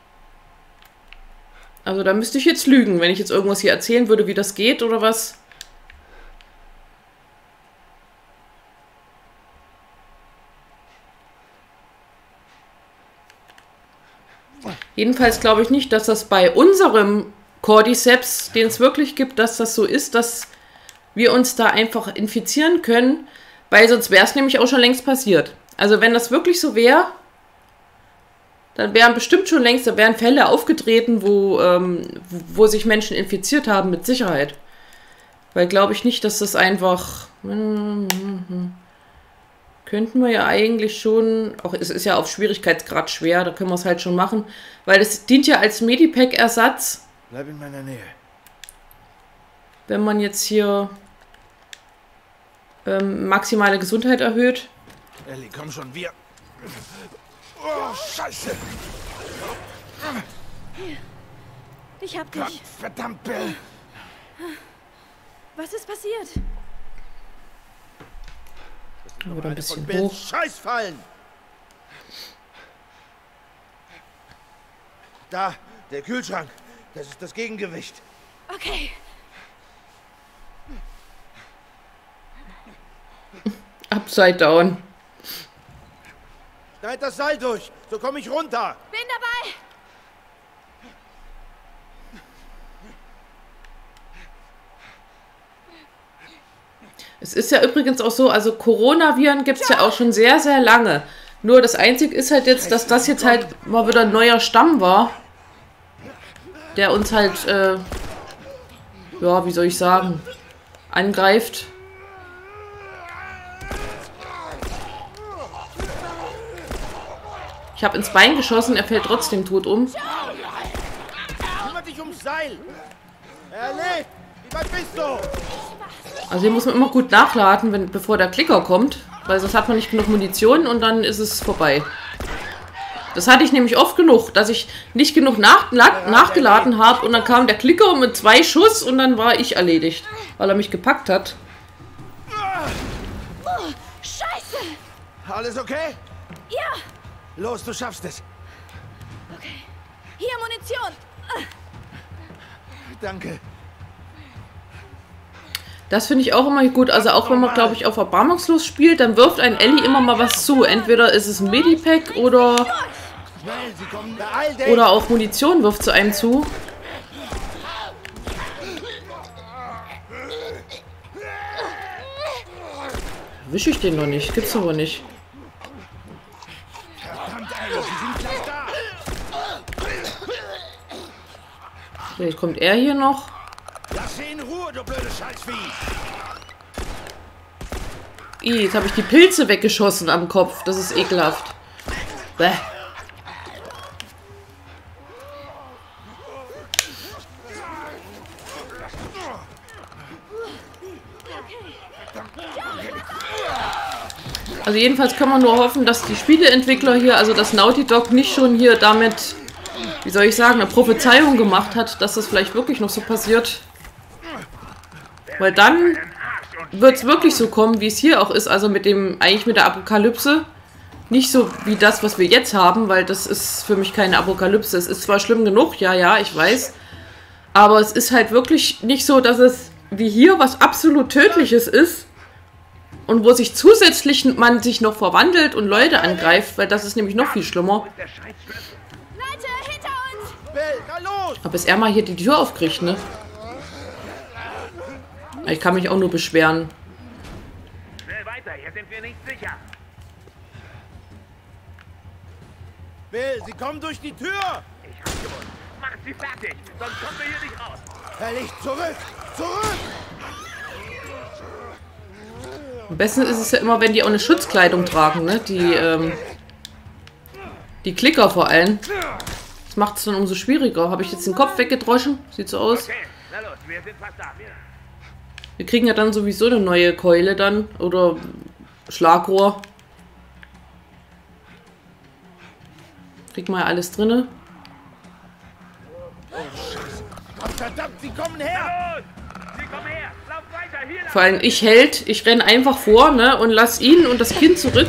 Also da müsste ich jetzt lügen, wenn ich jetzt irgendwas hier erzählen würde, wie das geht oder was. Jedenfalls glaube ich nicht, dass das bei unserem Cordyceps, den es wirklich gibt, dass das so ist, dass wir uns da einfach infizieren können, weil sonst wäre es nämlich auch schon längst passiert. Also wenn das wirklich so wäre, dann wären bestimmt schon längst, da wären Fälle aufgetreten, wo, ähm, wo sich Menschen infiziert haben, mit Sicherheit. Weil glaube ich nicht, dass das einfach... Könnten wir ja eigentlich schon... Auch es ist ja auf Schwierigkeitsgrad schwer, da können wir es halt schon machen. Weil es dient ja als Medipack-Ersatz. Bleib in meiner Nähe. Wenn man jetzt hier ähm, maximale Gesundheit erhöht. Ellie, komm schon, wir... Oh, Scheiße! Ich hab dich. Gott, verdammt, Bill! Was ist passiert? Oder ein bisschen hoch. Scheißfallen! Da, der Kühlschrank. Das ist das Gegengewicht. Okay. Upside down. Schneid das Seil durch, so komme ich runter. Bin dabei. Es ist ja übrigens auch so, also Coronaviren gibt es ja. ja auch schon sehr, sehr lange. Nur das Einzige ist halt jetzt, dass das jetzt halt mal wieder ein neuer Stamm war, der uns halt, äh, ja, wie soll ich sagen, angreift. Ich habe ins Bein geschossen, er fällt trotzdem tot um. Also hier muss man immer gut nachladen, wenn, bevor der Klicker kommt. Weil sonst hat man nicht genug Munition und dann ist es vorbei. Das hatte ich nämlich oft genug, dass ich nicht genug nach, nach, nachgeladen habe. Und dann kam der Klicker mit zwei Schuss und dann war ich erledigt. Weil er mich gepackt hat. Scheiße! Alles okay? Ja! Los, du schaffst es. Okay. Hier, Munition. Danke. Das finde ich auch immer gut. Also auch wenn man, glaube ich, auf erbarmungslos spielt, dann wirft ein Ellie immer mal was zu. Entweder ist es ein Medipack oder oder auch Munition wirft zu einem zu. Wische ich den noch nicht. Gibt's doch wohl nicht. Vielleicht kommt er hier noch. Lass ihn in Ruhe, du blöde Scheißvieh. Ih, jetzt habe ich die Pilze weggeschossen am Kopf. Das ist ekelhaft. Bäh. Also jedenfalls kann man nur hoffen, dass die Spieleentwickler hier, also dass Naughty Dog nicht schon hier damit... Wie soll ich sagen, eine Prophezeiung gemacht hat, dass das vielleicht wirklich noch so passiert. Weil dann wird es wirklich so kommen, wie es hier auch ist, also mit dem, eigentlich mit der Apokalypse. Nicht so wie das, was wir jetzt haben, weil das ist für mich keine Apokalypse. Es ist zwar schlimm genug, ja, ja, ich weiß. Aber es ist halt wirklich nicht so, dass es wie hier was absolut Tödliches ist. und wo sich zusätzlich man sich noch verwandelt und Leute angreift, weil das ist nämlich noch viel schlimmer. Leute, hinter uns! Bill, na los! Aber bis er mal hier die Tür aufkriegt, ne? Ich kann mich auch nur beschweren. Schnell weiter, hier sind wir nicht sicher. Bill, sie kommen durch die Tür! Ich hab's gewonnen. Macht sie fertig, sonst kommen wir hier nicht raus. Herrlich, zurück! Zurück! Am besten ist es ja immer, wenn die auch eine Schutzkleidung tragen, ne? Die, ähm... Die Klicker vor allem. Das macht es dann umso schwieriger. Habe ich jetzt den Kopf weggedroschen? Sieht so aus. Okay, na los, wir sind fast da. Wir kriegen ja dann sowieso eine neue Keule dann. Oder Schlagrohr. Kriegen wir ja alles drinne. Verdammt, sie kommen her! Sie kommen her! Lauf weiter, hier lang! Vor allem ich Held, ich renne einfach vor, ne, und lass ihn und das Kind zurück.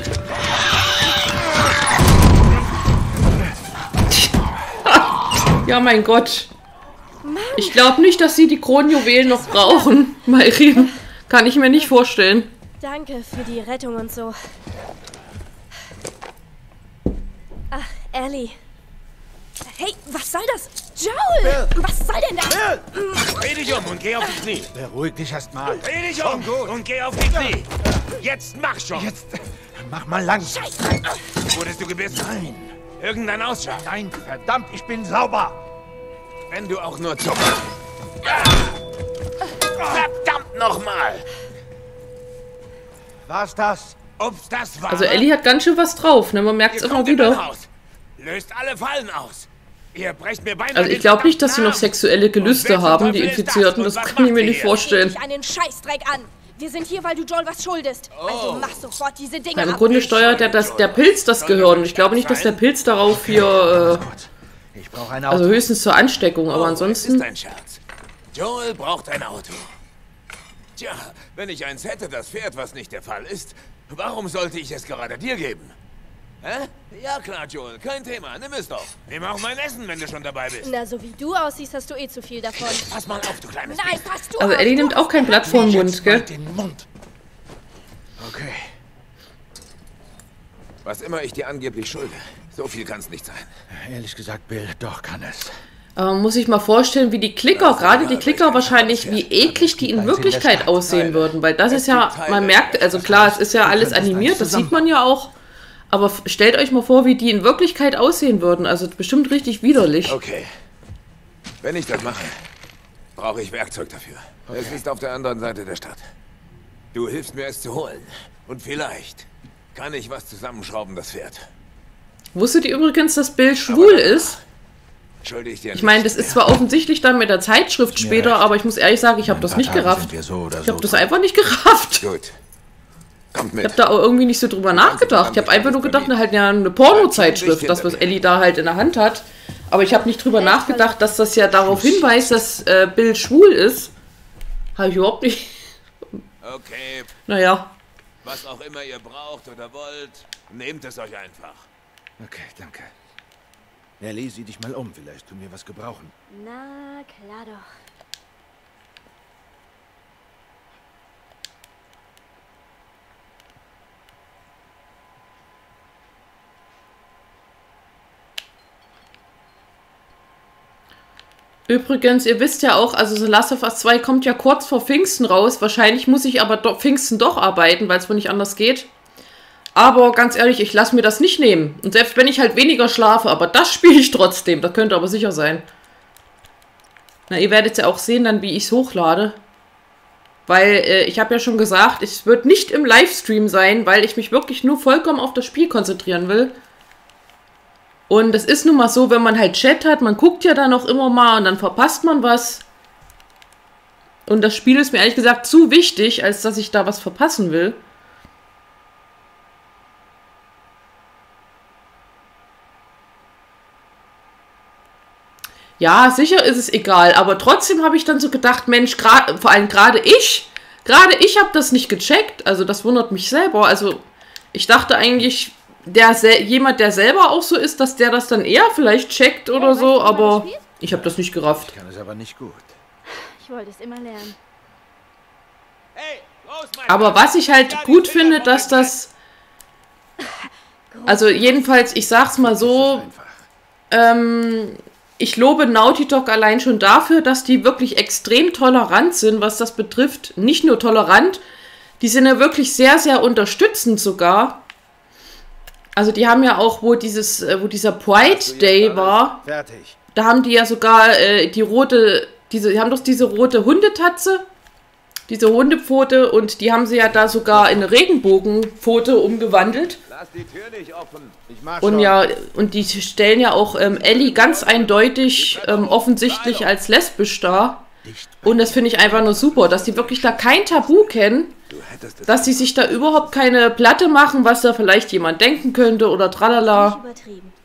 Ja, mein Gott. Ich glaube nicht, dass sie die Kronjuwelen noch brauchen, Mairi. Kann ich mir nicht vorstellen. Danke für die Rettung und so. Ach, Ellie. Hey, was soll das? Joel! Bill. Was soll denn das? Bill. Dreh dich um und geh auf die Knie. Beruhig dich erstmal. Dreh dich um oh, und geh auf die Knie. Jetzt mach schon. Jetzt mach mal lang. Scheiße. Wurdest du gebissen? Nein. Irgendein Ausschlag. Nein, verdammt, ich bin sauber. Wenn du auch nur zuckst. Verdammt nochmal. Was das? Ob's das war? Also Ellie hat ganz schön was drauf, ne? Man merkt es immer wieder. Löst alle Fallen aus. Ihr brecht mir beinahe. Also ich glaube nicht, dass sie noch sexuelle Gelüste haben, die Infizierten. Das kann ich mir nicht vorstellen. An den Scheißdreck an. Wir sind hier, weil du Joel was schuldest. Also mach sofort diese Dinge. Im Grunde steuert der, das, der Pilz das Gehirn. Und ich glaube nicht, dass der Pilz darauf hier. Äh, ich brauche ein Auto. Also höchstens zur Ansteckung, aber ansonsten. Das ist ein Scherz. Joel braucht ein Auto. Tja, wenn ich eins hätte, das fährt, was nicht der Fall ist, warum sollte ich es gerade dir geben? Hä? Ja klar, Joel, kein Thema, nimm es doch. Nimm auch mein Essen, wenn du schon dabei bist. Na, so wie du aussiehst, hast du eh zu viel davon. Pass mal auf, du kleines Nein, pass du Also Ellie auf, nimmt auch kein Blatt vor den Mund, gell? Den Mund. Okay. Was immer ich dir angeblich schulde, so viel kann es nicht sein. Ehrlich gesagt, Bill, doch kann es. Aber man muss sich mal vorstellen, wie die Klicker, gerade die Klicker wahrscheinlich, wie eklig die in Wirklichkeit aussehen würden. Weil das ist ja, man merkt, also klar, es ist ja alles animiert, das sieht man ja auch. Aber stellt euch mal vor, wie die in Wirklichkeit aussehen würden. Also bestimmt richtig widerlich. Okay. Wenn ich das mache, brauche ich Werkzeug dafür. Okay. Es ist auf der anderen Seite der Stadt. Du hilfst mir, es zu holen. Und vielleicht kann ich was zusammenschrauben, das Pferd. Wusstet ihr übrigens, dass Bill schwul ist? Entschuldige ich dir nicht. Ich meine, das ist zwar offensichtlich dann mit der Zeitschrift später, aber ich muss ehrlich sagen, ich habe das nicht gerafft. Ich habe das einfach nicht gerafft. Gut. Ich habe da auch irgendwie nicht so drüber nachgedacht. Ich habe einfach nur gedacht, na, halt ja eine Porno-Zeitschrift, das, was Ellie da halt in der Hand hat. Aber ich habe nicht drüber nachgedacht, dass das ja darauf hinweist, dass äh, Bill schwul ist. Habe ich überhaupt nicht. Okay. Naja. Was auch immer ihr braucht oder wollt, nehmt es euch einfach. Okay, danke. Ellie, sieh dich mal um, vielleicht tun wir was gebrauchen. Na, klar doch. Übrigens, ihr wisst ja auch, also The Last of Us zwei kommt ja kurz vor Pfingsten raus. Wahrscheinlich muss ich aber do Pfingsten doch arbeiten, weil es wohl nicht anders geht. Aber ganz ehrlich, ich lasse mir das nicht nehmen. Und selbst wenn ich halt weniger schlafe, aber das spiele ich trotzdem. Das könnte aber sicher sein. Na, ihr werdet ja auch sehen dann, wie ich es hochlade. Weil äh, ich habe ja schon gesagt, es wird nicht im Livestream sein, weil ich mich wirklich nur vollkommen auf das Spiel konzentrieren will. Und es ist nun mal so, wenn man halt Chat hat, man guckt ja dann auch immer mal und dann verpasst man was. Und das Spiel ist mir ehrlich gesagt zu wichtig, als dass ich da was verpassen will. Ja, sicher ist es egal, aber trotzdem habe ich dann so gedacht, Mensch, vor allem gerade ich, gerade ich habe das nicht gecheckt. Also das wundert mich selber. Also ich dachte eigentlich... Der jemand, der selber auch so ist, dass der das dann eher vielleicht checkt oder so, aber ich habe das nicht gerafft. Ich kann es aber nicht gut. Ich wollte es immer lernen. Hey, Aber was ich halt gut finde, dass das... Also jedenfalls, ich sag's mal so, ähm, ich lobe Naughty Dog allein schon dafür, dass die wirklich extrem tolerant sind, was das betrifft. Nicht nur tolerant, die sind ja wirklich sehr, sehr unterstützend sogar. Also die haben ja auch, wo dieses, wo dieser Pride Day war, fertig. Da haben die ja sogar äh, die rote, diese, die haben doch diese rote Hundetatze, diese Hundepfote, und die haben sie ja da sogar in eine Regenbogenpfote umgewandelt. Lass die Tür nicht offen. Ich mach schon. Und ja, und die stellen ja auch ähm, Ellie ganz eindeutig ähm, offensichtlich als lesbisch dar. Und das finde ich einfach nur super, dass die wirklich da kein Tabu kennen, dass die sich da überhaupt keine Platte machen, was da vielleicht jemand denken könnte oder tralala.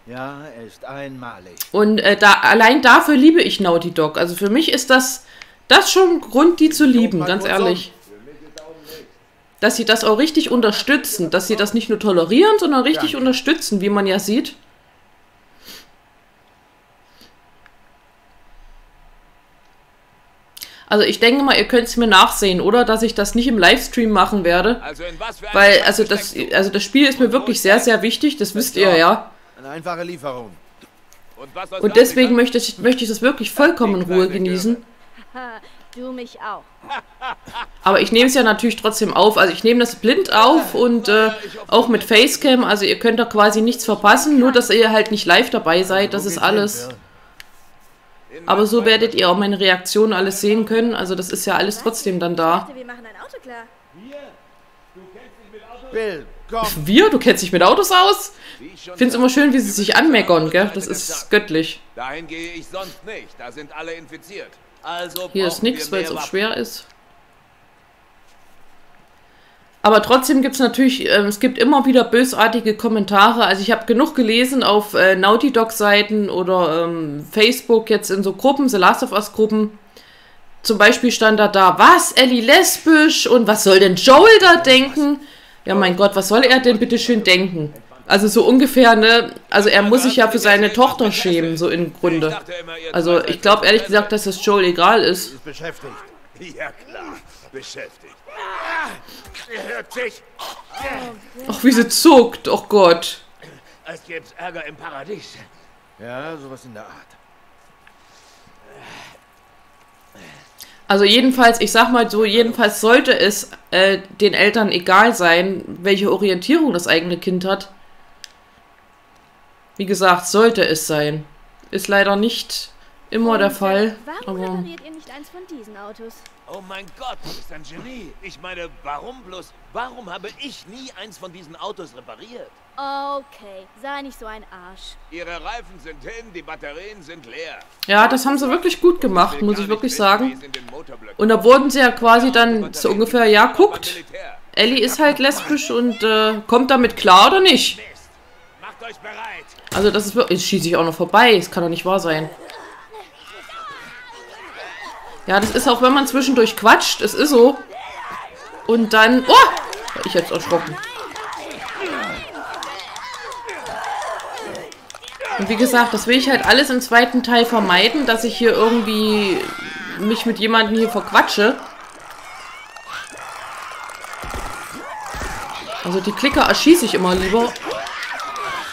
Ja, ist einmalig. Und äh, da, allein dafür liebe ich Naughty Dog. Also für mich ist das, das schon ein Grund, die zu lieben, ganz ehrlich. Dass sie das auch richtig unterstützen, dass sie das nicht nur tolerieren, sondern richtig Danke. unterstützen, wie man ja sieht. Also ich denke mal, ihr könnt es mir nachsehen, oder? Dass ich das nicht im Livestream machen werde. Also in was für Weil, also das, also das Spiel ist mir wirklich sehr, sehr wichtig. Das wisst ihr ja. Eine einfache Lieferung. Und, was Und deswegen möchte ich, möchte ich das wirklich vollkommen in Ruhe genießen. Du mich auch. Aber ich nehme es ja natürlich trotzdem auf. Also ich nehme das blind auf und äh, auch mit Facecam. Also ihr könnt da quasi nichts verpassen. Nur, dass ihr halt nicht live dabei seid. Das ist alles... Aber so werdet ihr auch meine Reaktionen alles sehen können. Also das ist ja alles trotzdem dann da. Wir? Du kennst dich mit Autos aus? Ich finde es immer schön, wie sie sich anmeckern, gell? Das ist göttlich. Hier ist nichts, weil es auch schwer ist. Aber trotzdem gibt es natürlich, äh, es gibt immer wieder bösartige Kommentare. Also ich habe genug gelesen auf äh, Naughty Dog-Seiten oder ähm, Facebook, jetzt in so Gruppen, The Last of Us-Gruppen. Zum Beispiel stand da da, was, Ellie lesbisch? Und was soll denn Joel da denken? Ja, mein Gott, was soll er denn bitte schön denken? Also so ungefähr, ne? Also er muss sich ja für seine Tochter schämen, so im Grunde. Also ich glaube ehrlich gesagt, dass das Joel egal ist. Ja klar, beschäftigt. Ach, wie sie zuckt, oh Gott. Es gibt Ärger im Paradies. Ja, sowas in der Art. Also jedenfalls, ich sag mal so, jedenfalls sollte es äh, den Eltern egal sein, welche Orientierung das eigene Kind hat. Wie gesagt, sollte es sein. Ist leider nicht immer der Fall. Warum repariert ihr nicht eins von diesen Autos? Oh mein Gott, du bist ein Genie. Ich meine, warum bloß, warum habe ich nie eins von diesen Autos repariert? Okay, sei nicht so ein Arsch. Ihre Reifen sind hin, die Batterien sind leer. Ja, das haben sie wirklich gut gemacht, muss ich wirklich sagen. Und da wurden sie ja quasi dann so ungefähr, ja, guckt, Ellie ist halt lesbisch und äh, kommt damit klar oder nicht? Macht euch bereit. Also das ist wirklich, jetzt schieße ich auch noch vorbei, es kann doch nicht wahr sein. Ja, das ist auch, wenn man zwischendurch quatscht. Es ist so. Und dann... Oh! Ich jetzt erschrocken. Und wie gesagt, das will ich halt alles im zweiten Teil vermeiden, dass ich hier irgendwie mich mit jemandem hier verquatsche. Also die Klicker erschieße ich immer lieber.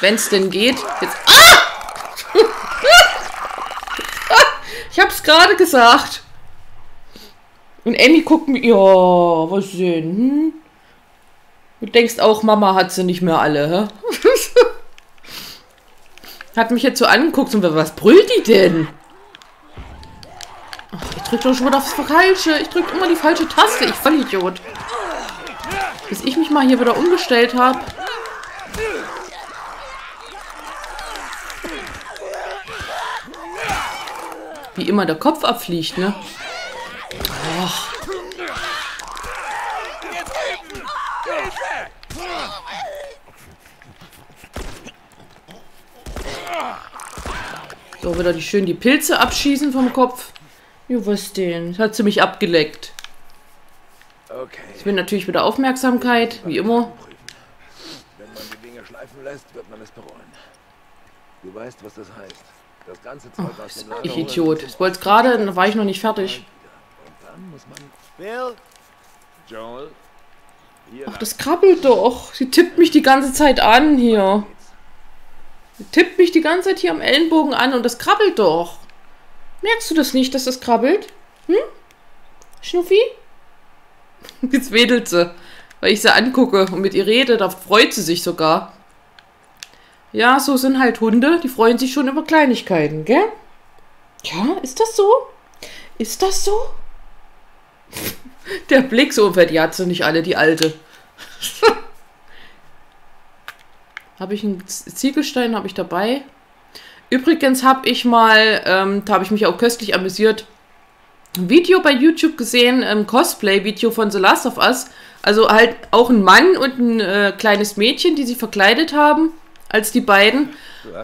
Wenn es denn geht. Jetzt... Ah! Ich hab's gerade gesagt. Und Emmy guckt mir, ja, was denn? Hm? Du denkst auch, Mama hat sie nicht mehr alle, hä? Hat mich jetzt so angeguckt und was brüllt die denn? Ach, ich drück doch schon wieder aufs Falsche. Ich drück immer die falsche Taste. Ich voll Idiot. Bis ich mich mal hier wieder umgestellt habe. Wie immer der Kopf abfliegt, ne? Ach. So, wieder die schön die Pilze abschießen vom Kopf. Ja, was denn? Das hat sie mich abgeleckt. Ich will natürlich wieder Aufmerksamkeit, wie immer. Wenn man die Dinge schleifen lässt, wird man es bereuen. Du weißt, was das heißt. Das ganze Zeug, oh, was ich Idiot. Ich wollte es gerade, da war ich noch nicht fertig. Bill? Joel? Ach, das krabbelt doch. Sie tippt mich die ganze Zeit an hier. Sie tippt mich die ganze Zeit hier am Ellenbogen an und das krabbelt doch. Merkst du das nicht, dass das krabbelt? Hm? Schnuffi? Jetzt wedelt sie, weil ich sie angucke und mit ihr rede. Da freut sie sich sogar. Ja, so sind halt Hunde. Die freuen sich schon über Kleinigkeiten, gell? Ja, ist das so? Ist das so? Der Blick so, die hat sie nicht alle, die alte. Habe ich einen Ziegelstein, habe ich dabei. Übrigens habe ich mal, ähm, da habe ich mich auch köstlich amüsiert, ein Video bei YouTube gesehen, ein Cosplay-Video von The Last of Us. Also halt auch ein Mann und ein äh, kleines Mädchen, die sie verkleidet haben als die beiden.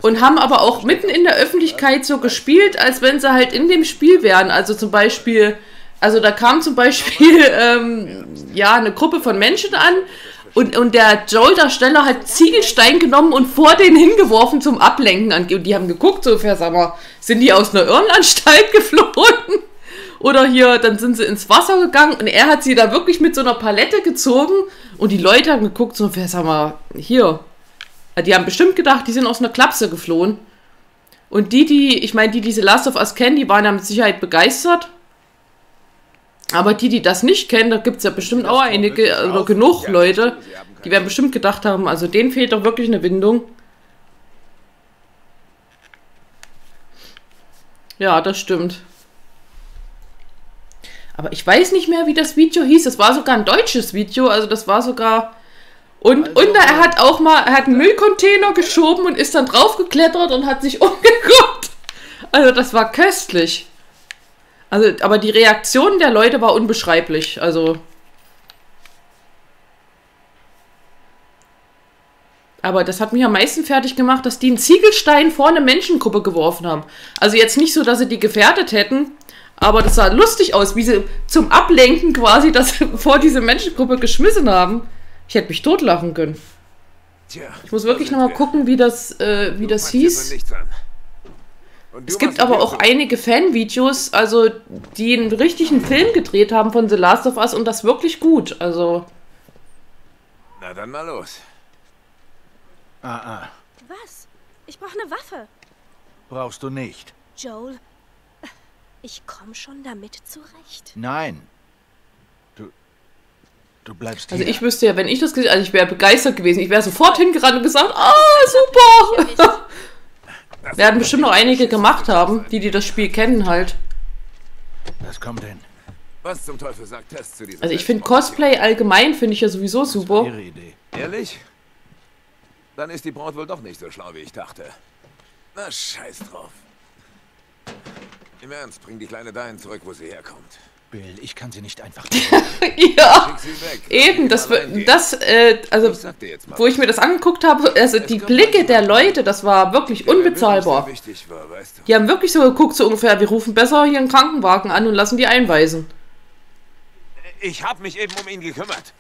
Und haben aber auch mitten in der Öffentlichkeit so gespielt, als wenn sie halt in dem Spiel wären. Also zum Beispiel, also da kam zum Beispiel ähm, ja, eine Gruppe von Menschen an und, und der Joel-Darsteller hat Ziegelstein genommen und vor denen hingeworfen zum Ablenken. Und die haben geguckt, so ungefähr, sag mal, sind die aus einer Irrenanstalt geflohen? Oder hier, dann sind sie ins Wasser gegangen und er hat sie da wirklich mit so einer Palette gezogen und die Leute haben geguckt, so ungefähr, sag mal, hier. Die haben bestimmt gedacht, die sind aus einer Klapse geflohen. Und die, die, ich meine, die diese Last of Us kennen, die waren ja mit Sicherheit begeistert. Aber die, die das nicht kennen, da gibt es ja bestimmt auch einige oder genug Leute, die werden bestimmt gedacht haben, also denen fehlt doch wirklich eine Windung. Ja, das stimmt. Aber ich weiß nicht mehr, wie das Video hieß. Das war sogar ein deutsches Video, also das war sogar... Und, also, und er hat auch mal, er hat einen Müllcontainer geschoben und ist dann drauf geklettert und hat sich umgeguckt. Also das war köstlich. Also, aber die Reaktion der Leute war unbeschreiblich. Also. Aber das hat mich am meisten fertig gemacht, dass die einen Ziegelstein vor eine Menschengruppe geworfen haben. Also jetzt nicht so, dass sie die gefährdet hätten, aber das sah lustig aus, wie sie zum Ablenken quasi das vor diese Menschengruppe geschmissen haben. Ich hätte mich totlachen können. Ich muss wirklich nochmal gucken, wie das, äh, wie das hieß. Es gibt aber auch einige Fanvideos, also die einen richtigen Film gedreht haben von The Last of Us und das wirklich gut. Also. Na dann mal los. Ah, ah. Was? Ich brauche eine Waffe. Brauchst du nicht. Joel, ich komme schon damit zurecht. Nein. Du bleibst hier. Also ich wüsste ja, wenn ich das gesehen hätte, also ich wäre begeistert gewesen. Ich wäre sofort hingerannt und gesagt, ah, oh, super. Werden bestimmt noch einige gemacht haben, die, die das Spiel kennen halt. Das kommt hin. Was zum Teufel sagt Tess zu dieser? Also ich finde Cosplay allgemein, finde ich ja sowieso super. Ihre Idee. Ehrlich? Dann ist die Braut wohl doch nicht so schlau, wie ich dachte. Na, scheiß drauf. Im Ernst, bring die Kleine dahin zurück, wo sie herkommt. Bill, ich kann sie nicht einfach... Ja, eben, das, das äh, also, wo ich mir das angeguckt habe, also die Blicke der Leute, das war wirklich unbezahlbar. Die haben wirklich so geguckt, so ungefähr, wir rufen besser hier einen Krankenwagen an und lassen die einweisen. Ich habe mich eben um ihn gekümmert.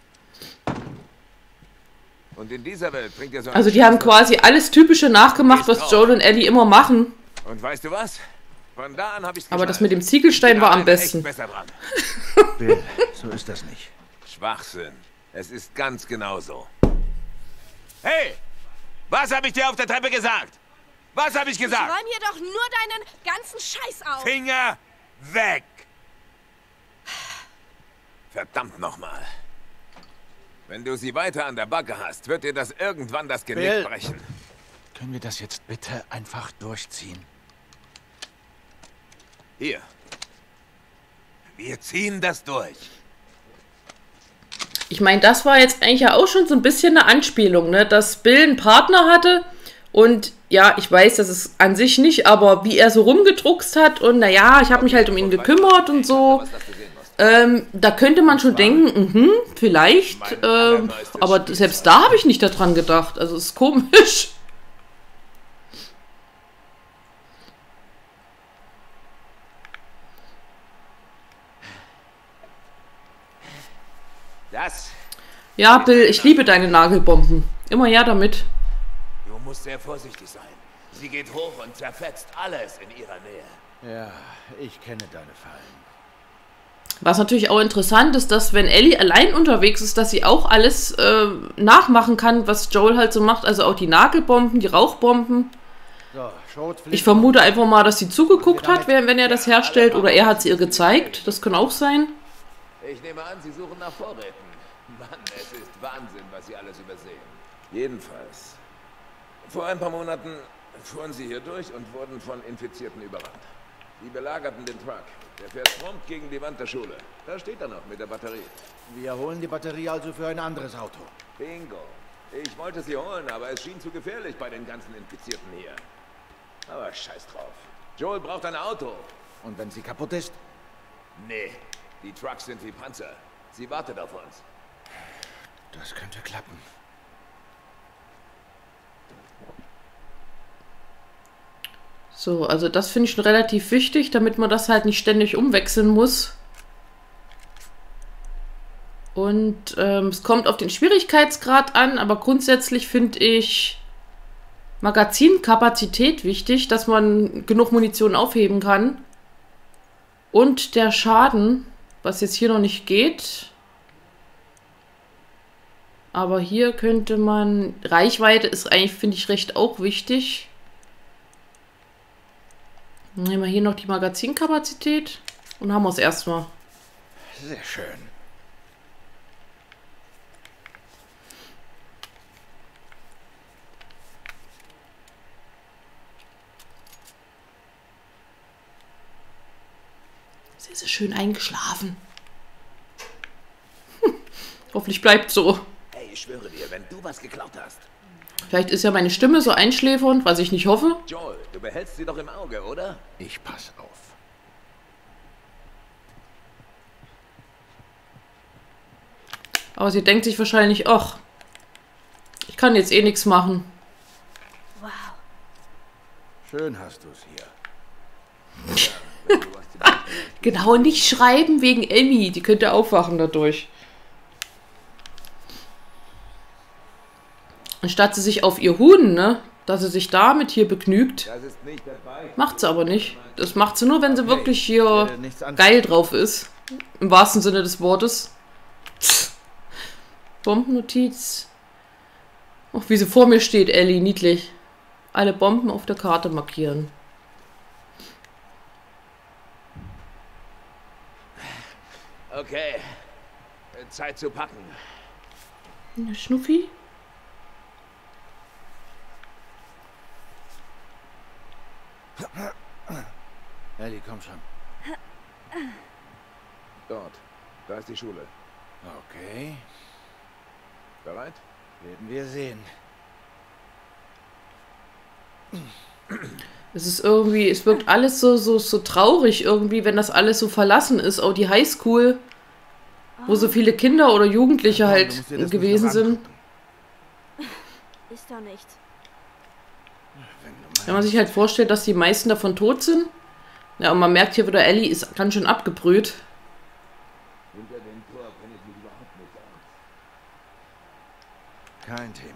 Und in dieser Welt bringt er so... Also die haben quasi alles Typische nachgemacht, was Joel und Ellie immer machen. Und weißt du was? Von da an hab ich's aber das mit dem Ziegelstein war am besten. Bill, so ist das nicht. Schwachsinn. Es ist ganz genau so. Hey! Was habe ich dir auf der Treppe gesagt? Was habe ich gesagt? Räum hier doch nur deinen ganzen Scheiß auf. Finger weg! Verdammt nochmal. Wenn du sie weiter an der Backe hast, wird dir das irgendwann das Genick Bill. brechen. Können wir das jetzt bitte einfach durchziehen? Hier. Wir ziehen das durch. Ich meine, das war jetzt eigentlich ja auch schon so ein bisschen eine Anspielung, ne? Dass Bill einen Partner hatte und ja, ich weiß, das ist an sich nicht, aber wie er so rumgedruckst hat und naja, ich habe mich halt um ihn gekümmert und so. Ähm, da könnte man schon denken, mhm, vielleicht, ähm, aber selbst da habe ich nicht daran gedacht. Also, es ist komisch. Ja, Bill, ich liebe deine Nagelbomben. Immer ja damit. Du musst sehr vorsichtig sein. Sie geht hoch und zerfetzt alles in ihrer Nähe. Ja, ich kenne deine Fallen. Was natürlich auch interessant ist, dass wenn Ellie allein unterwegs ist, dass sie auch alles äh, nachmachen kann, was Joel halt so macht. Also auch die Nagelbomben, die Rauchbomben. Ich vermute einfach mal, dass sie zugeguckt hat, wenn er das herstellt. Oder er hat es ihr gezeigt. Das kann auch sein. Ich nehme an, sie suchen nach Vorräten. Mann, es ist Wahnsinn, was sie alles übersehen. Jedenfalls. Vor ein paar Monaten fuhren sie hier durch und wurden von Infizierten überrannt. Die belagerten den Truck. Der fährt prompt gegen die Wand der Schule. Da steht er noch mit der Batterie. Wir holen die Batterie also für ein anderes Auto. Bingo. Ich wollte sie holen, aber es schien zu gefährlich bei den ganzen Infizierten hier. Aber scheiß drauf. Joel braucht ein Auto. Und wenn sie kaputt ist? Nee. Die Trucks sind wie Panzer. Sie wartet auf uns. Das könnte klappen. So, also das finde ich schon relativ wichtig, damit man das halt nicht ständig umwechseln muss. Und ähm, es kommt auf den Schwierigkeitsgrad an, aber grundsätzlich finde ich Magazinkapazität wichtig, dass man genug Munition aufheben kann. Und der Schaden, was jetzt hier noch nicht geht. Aber hier könnte man... Reichweite ist eigentlich, finde ich, recht auch wichtig. Nehmen wir hier noch die Magazinkapazität und haben wir es erstmal. Sehr schön. Sie ist schön eingeschlafen. Hm. Hoffentlich bleibt so. Hey, ich schwöre dir, wenn du was geklaut hast. Vielleicht ist ja meine Stimme so einschläfernd, was ich nicht hoffe. Joel, du behältst sie doch im Auge, oder? Ich pass auf. Aber sie denkt sich wahrscheinlich, ach, ich kann jetzt eh nichts machen. Wow. Schön hast du es hier. Genau, nicht schreiben wegen Emmy. Die könnte aufwachen dadurch. Anstatt sie sich auf ihr Huhn, ne, dass sie sich damit hier begnügt, macht sie aber nicht. Das macht sie nur, wenn sie wirklich hier geil drauf ist. Im wahrsten Sinne des Wortes. Bombennotiz. Auch wie sie vor mir steht, Ellie, niedlich. Alle Bomben auf der Karte markieren. Okay, Zeit zu packen. Eine Schnuffi? Ellie, komm schon. Dort. Da ist die Schule. Okay. Bereit? Werden wir sehen. Es ist irgendwie, es wirkt alles so, so, so traurig irgendwie, wenn das alles so verlassen ist. Auch die Highschool, wo so viele Kinder oder Jugendliche ja, halt gewesen sind. Ist da nicht. Wenn man sich halt vorstellt, dass die meisten davon tot sind. Ja, und man merkt hier wieder, Ellie ist ganz schön abgebrüht. Hinter dem Tor kenne ich mich überhaupt nicht aus. Kein Thema.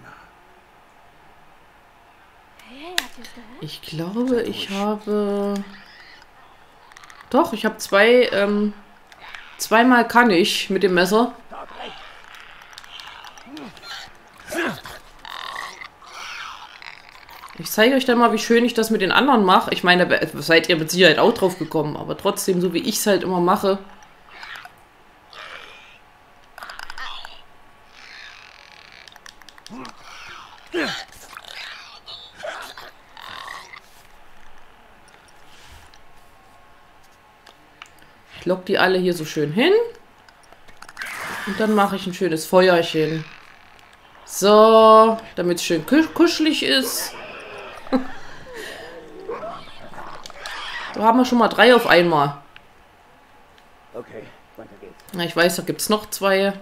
Ich glaube, ich habe... Doch, ich habe zwei... Ähm, zweimal kann ich mit dem Messer. Ich zeige euch dann mal, wie schön ich das mit den anderen mache. Ich meine, da seid ihr mit Sicherheit auch drauf gekommen, aber trotzdem, so wie ich es halt immer mache. Ich lock die alle hier so schön hin. Und dann mache ich ein schönes Feuerchen. So, damit es schön kuschelig ist. Da haben wir schon mal drei auf einmal. Okay, weiter geht's. Na, ich weiß, da gibt es noch zwei.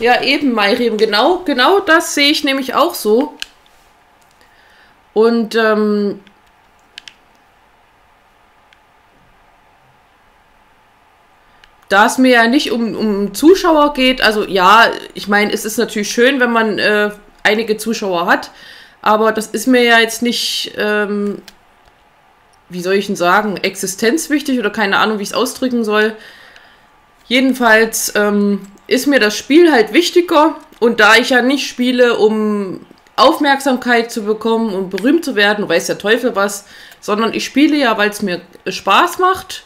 Ja, eben, Mairi, genau, genau das sehe ich nämlich auch so. Und, ähm, Da es mir ja nicht um, um Zuschauer geht, also ja, ich meine, es ist natürlich schön, wenn man äh, einige Zuschauer hat, aber das ist mir ja jetzt nicht, ähm, wie soll ich denn sagen, existenzwichtig oder keine Ahnung, wie ich es ausdrücken soll. Jedenfalls ähm, ist mir das Spiel halt wichtiger und da ich ja nicht spiele, um Aufmerksamkeit zu bekommen und berühmt zu werden, weiß der Teufel was, sondern ich spiele ja, weil es mir Spaß macht.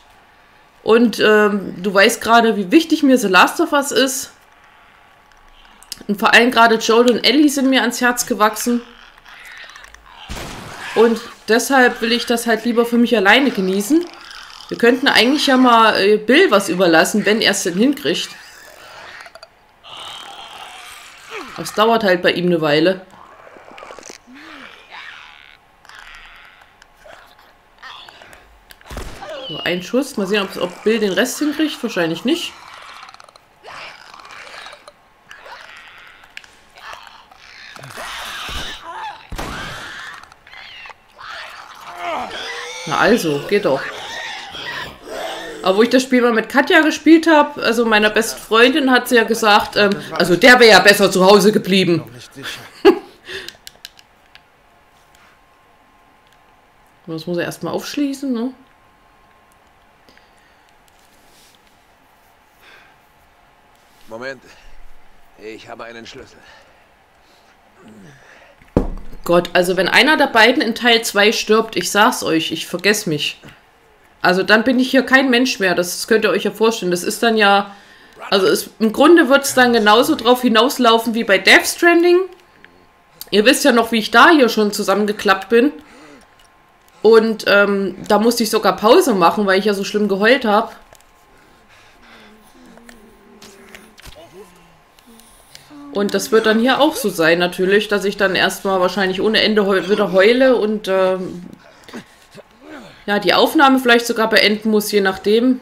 Und ähm, du weißt gerade, wie wichtig mir The Last of Us ist. Und vor allem gerade Joel und Ellie sind mir ans Herz gewachsen. Und deshalb will ich das halt lieber für mich alleine genießen. Wir könnten eigentlich ja mal äh, Bill was überlassen, wenn er es denn hinkriegt. Aber es dauert halt bei ihm eine Weile. Ein Schuss. Mal sehen, ob, ob Bill den Rest hinkriegt. Wahrscheinlich nicht. Na also, geht doch. Aber wo ich das Spiel mal mit Katja gespielt habe, also meiner besten Freundin, hat sie ja gesagt, ähm, also der wäre ja besser zu Hause geblieben. Das muss er erstmal aufschließen, ne? Moment, ich habe einen Schlüssel. Gott, also wenn einer der beiden in Teil zwei stirbt, ich sag's euch, ich vergesse mich. Also dann bin ich hier kein Mensch mehr, das könnt ihr euch ja vorstellen. Das ist dann ja, also es, im Grunde wird es dann genauso drauf hinauslaufen wie bei Death Stranding. Ihr wisst ja noch, wie ich da hier schon zusammengeklappt bin. Und ähm, da musste ich sogar Pause machen, weil ich ja so schlimm geheult habe. Und das wird dann hier auch so sein, natürlich, dass ich dann erstmal wahrscheinlich ohne Ende heu wieder heule und ähm, ja, die Aufnahme vielleicht sogar beenden muss, je nachdem.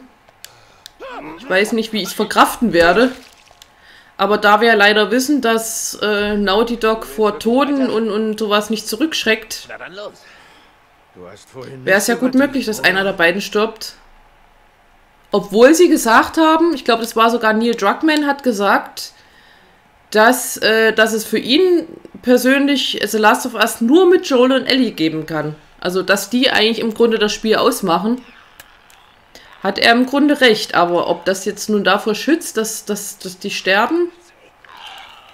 Ich weiß nicht, wie ich es verkraften werde. Aber da wir ja leider wissen, dass äh, Naughty Dog vor Toten und, und sowas nicht zurückschreckt, wäre es ja gut möglich, dass einer der beiden stirbt. Obwohl sie gesagt haben, ich glaube, das war sogar Neil Druckmann, hat gesagt, dass, äh, dass es für ihn persönlich The Last of Us nur mit Joel und Ellie geben kann. Also, dass die eigentlich im Grunde das Spiel ausmachen, hat er im Grunde recht. Aber ob das jetzt nun davor schützt, dass, dass, dass die sterben,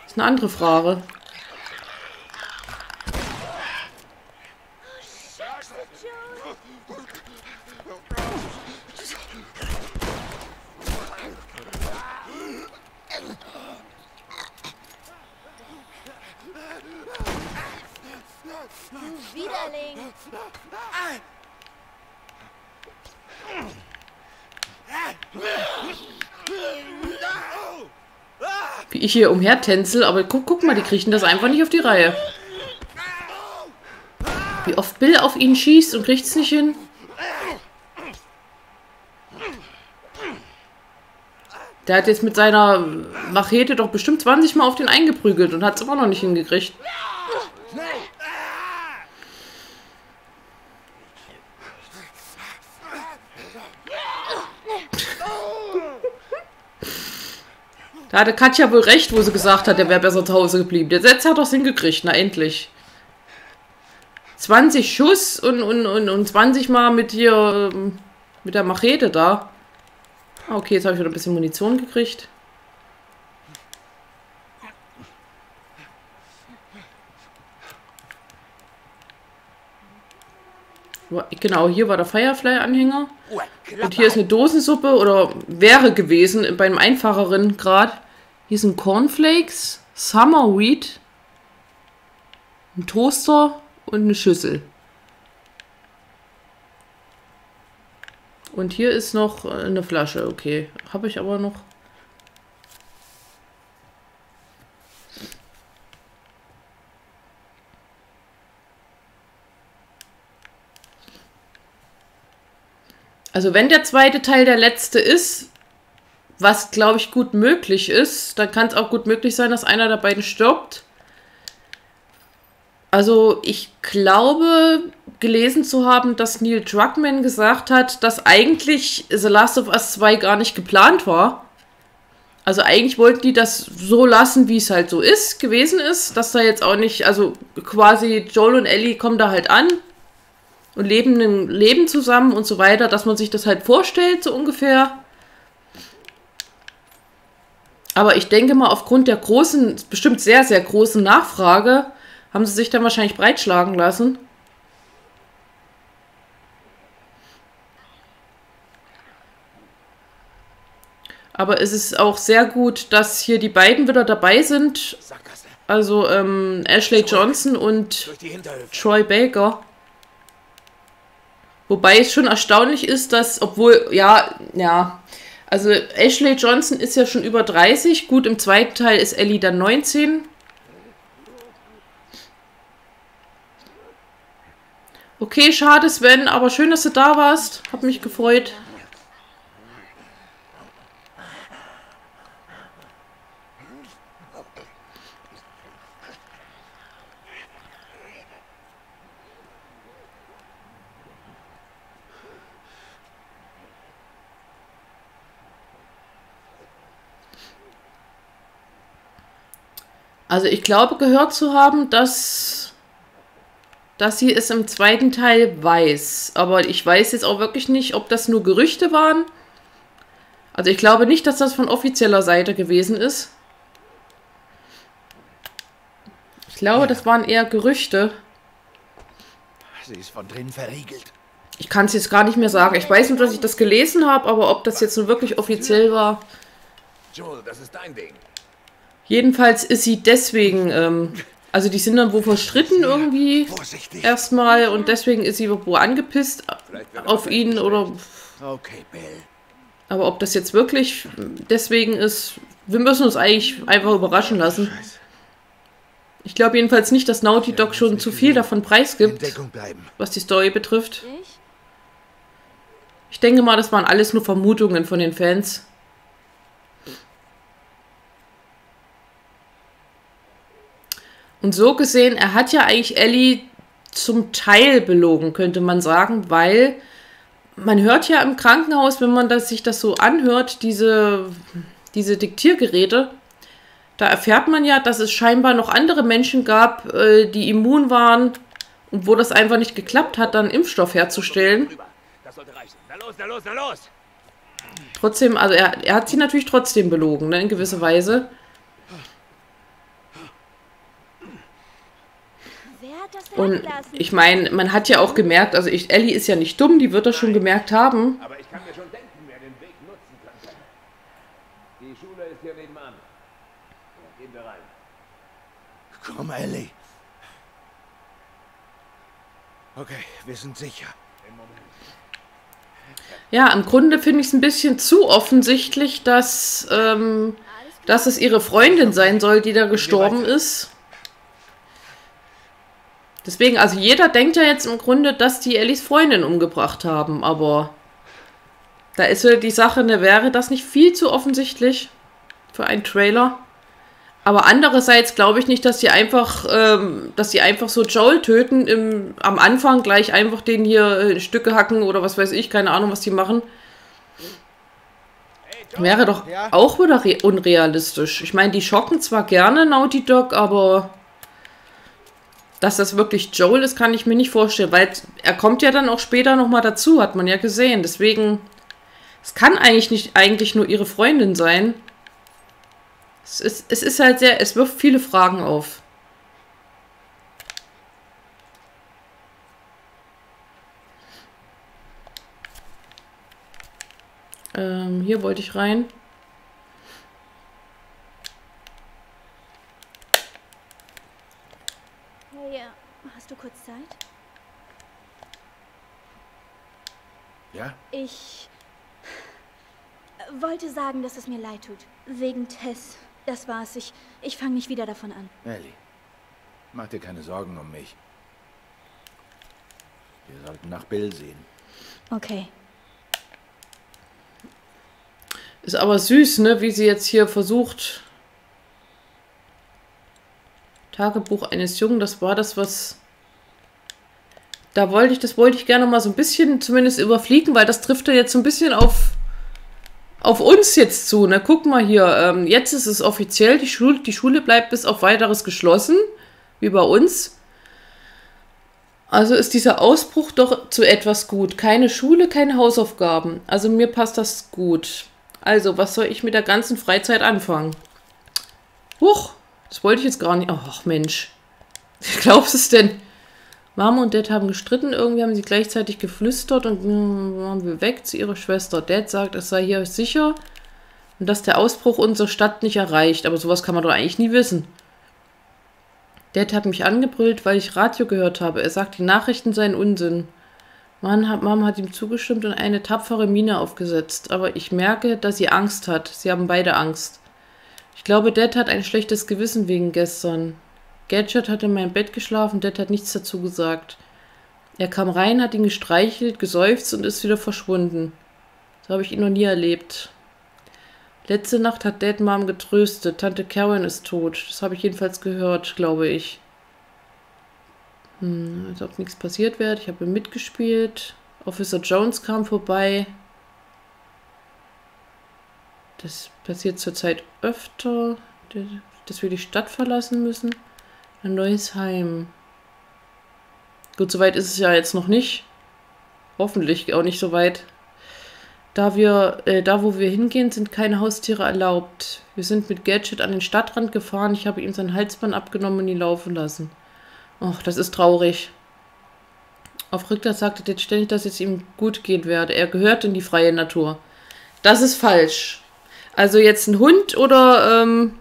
ist eine andere Frage. Wie ich hier umhertänzel, aber guck, guck mal, die kriechen das einfach nicht auf die Reihe. Wie oft Bill auf ihn schießt und kriegt es nicht hin. Der hat jetzt mit seiner Machete doch bestimmt zwanzig Mal auf den eingeprügelt und hat es immer noch nicht hingekriegt. Da hatte Katja wohl recht, wo sie gesagt hat, er wäre besser zu Hause geblieben. Der Setz hat doch hingekriegt, na endlich. zwanzig Schuss und, und, und, und zwanzig Mal mit hier, mit der Machete da. Okay, jetzt habe ich wieder ein bisschen Munition gekriegt. Genau, hier war der Firefly-Anhänger. Und hier ist eine Dosensuppe, oder wäre gewesen, bei einem einfacheren Grad. Hier sind Cornflakes, Summerweed, ein Toaster und eine Schüssel. Und hier ist noch eine Flasche, okay. Habe ich aber noch. Also wenn der zweite Teil der letzte ist, was glaube ich gut möglich ist, dann kann es auch gut möglich sein, dass einer der beiden stirbt. Also ich glaube, gelesen zu haben, dass Neil Druckmann gesagt hat, dass eigentlich The Last of Us zwei gar nicht geplant war. Also eigentlich wollten die das so lassen, wie es halt so ist, gewesen ist, dass da jetzt auch nicht, also quasi Joel und Ellie kommen da halt an und leben ein Leben zusammen und so weiter, dass man sich das halt vorstellt, so ungefähr. Aber ich denke mal, aufgrund der großen, bestimmt sehr, sehr großen Nachfrage, haben sie sich dann wahrscheinlich breitschlagen lassen. Aber es ist auch sehr gut, dass hier die beiden wieder dabei sind. Also ähm, Ashley Johnson und Troy Baker. Wobei es schon erstaunlich ist, dass, obwohl, ja, ja, also Ashley Johnson ist ja schon über dreißig. Gut, im zweiten Teil ist Ellie dann neunzehn. Okay, schade Sven, aber schön, dass du da warst. Hab mich gefreut. Also ich glaube, gehört zu haben, dass, dass sie es im zweiten Teil weiß. Aber ich weiß jetzt auch wirklich nicht, ob das nur Gerüchte waren. Also ich glaube nicht, dass das von offizieller Seite gewesen ist. Ich glaube, das waren eher Gerüchte. Sie ist von drin verriegelt. Ich kann es jetzt gar nicht mehr sagen. Ich weiß nur, dass ich das gelesen habe, aber ob das jetzt nun wirklich offiziell war... Joel, das ist dein Ding. Jedenfalls ist sie deswegen, ähm, also die sind dann wohl verstritten irgendwie erstmal und deswegen ist sie wohl angepisst auf ihn oder... Okay, Bill. Aber ob das jetzt wirklich deswegen ist, wir müssen uns eigentlich einfach überraschen lassen. Ich glaube jedenfalls nicht, dass Naughty Dog schon zu viel davon preisgibt, was die Story betrifft. Ich denke mal, das waren alles nur Vermutungen von den Fans. Und so gesehen, er hat ja eigentlich Ellie zum Teil belogen, könnte man sagen, weil man hört ja im Krankenhaus, wenn man das, sich das so anhört, diese, diese Diktiergeräte, da erfährt man ja, dass es scheinbar noch andere Menschen gab, die immun waren und wo das einfach nicht geklappt hat, dann Impfstoff herzustellen. Trotzdem, also er, er hat sie natürlich trotzdem belogen, ne, in gewisser Weise. Und ich meine, man hat ja auch gemerkt, also ich, Ellie ist ja nicht dumm, die wird das schon gemerkt haben. Aber ich kann mir schon denken, wer den Weg nutzen könnte. Die Schule ist hier nebenan. Gehen wir rein. Komm, Ellie. Okay, wir sind sicher. Ja, im Grunde finde ich es ein bisschen zu offensichtlich, dass, ähm, dass es ihre Freundin sein soll, die da gestorben ist. Deswegen, also jeder denkt ja jetzt im Grunde, dass die Ellies Freundin umgebracht haben, aber da ist ja die Sache, ne, wäre das nicht viel zu offensichtlich für einen Trailer? Aber andererseits glaube ich nicht, dass die einfach, ähm, dass die einfach so Joel töten, im, am Anfang gleich einfach den hier in Stücke hacken oder was weiß ich, keine Ahnung, was die machen. Wäre doch auch wieder unrealistisch. Ich meine, die schocken zwar gerne Naughty Dog, aber... Dass das wirklich Joel ist, kann ich mir nicht vorstellen, weil er kommt ja dann auch später nochmal dazu, hat man ja gesehen. Deswegen, es kann eigentlich nicht eigentlich nur ihre Freundin sein. Es ist, es ist halt sehr, es wirft viele Fragen auf. Ähm, hier wollte ich rein. Hast du kurz Zeit? Ja? Ich wollte sagen, dass es mir leid tut. Wegen Tess. Das war's. Ich, ich fange nicht wieder davon an. Ellie, mach dir keine Sorgen um mich. Wir sollten nach Bill sehen. Okay. Ist aber süß, ne? Wie sie jetzt hier versucht... Tagebuch eines Jungen, das war das, was da wollte ich, das wollte ich gerne mal so ein bisschen zumindest überfliegen, weil das trifft ja jetzt so ein bisschen auf, auf uns jetzt zu. Na, guck mal hier, ähm, jetzt ist es offiziell, die Schule, die Schule bleibt bis auf Weiteres geschlossen, wie bei uns. Also ist dieser Ausbruch doch zu etwas gut. Keine Schule, keine Hausaufgaben. Also mir passt das gut. Also, was soll ich mit der ganzen Freizeit anfangen? Huch, das wollte ich jetzt gar nicht. Ach Mensch, glaubst du es denn? Mama und Dad haben gestritten, irgendwie haben sie gleichzeitig geflüstert und waren wir weg zu ihrer Schwester. Dad sagt, es sei hier sicher und dass der Ausbruch unsere Stadt nicht erreicht. Aber sowas kann man doch eigentlich nie wissen. Dad hat mich angebrüllt, weil ich Radio gehört habe. Er sagt, die Nachrichten seien Unsinn. Mann hat, Mama hat ihm zugestimmt und eine tapfere Miene aufgesetzt. Aber ich merke, dass sie Angst hat. Sie haben beide Angst. Ich glaube, Dad hat ein schlechtes Gewissen wegen gestern. Gadget hat in meinem Bett geschlafen, Dad hat nichts dazu gesagt. Er kam rein, hat ihn gestreichelt, geseufzt und ist wieder verschwunden. So habe ich ihn noch nie erlebt. Letzte Nacht hat Dad Mom getröstet. Tante Karen ist tot. Das habe ich jedenfalls gehört, glaube ich. Hm, als ob nichts passiert wäre. Ich habe mitgespielt. Officer Jones kam vorbei. Das passiert zurzeit öfter, dass wir die Stadt verlassen müssen. Ein neues Heim. Gut, soweit ist es ja jetzt noch nicht. Hoffentlich auch nicht so weit. Da wir, äh, da wo wir hingehen, sind keine Haustiere erlaubt. Wir sind mit Gadget an den Stadtrand gefahren. Ich habe ihm sein Halsband abgenommen und ihn laufen lassen. Och, das ist traurig. Auf Rückgrat sagte Dad ständig, dass es ihm gut gehen werde. Er gehört in die freie Natur. Das ist falsch. Also jetzt ein Hund oder ähm,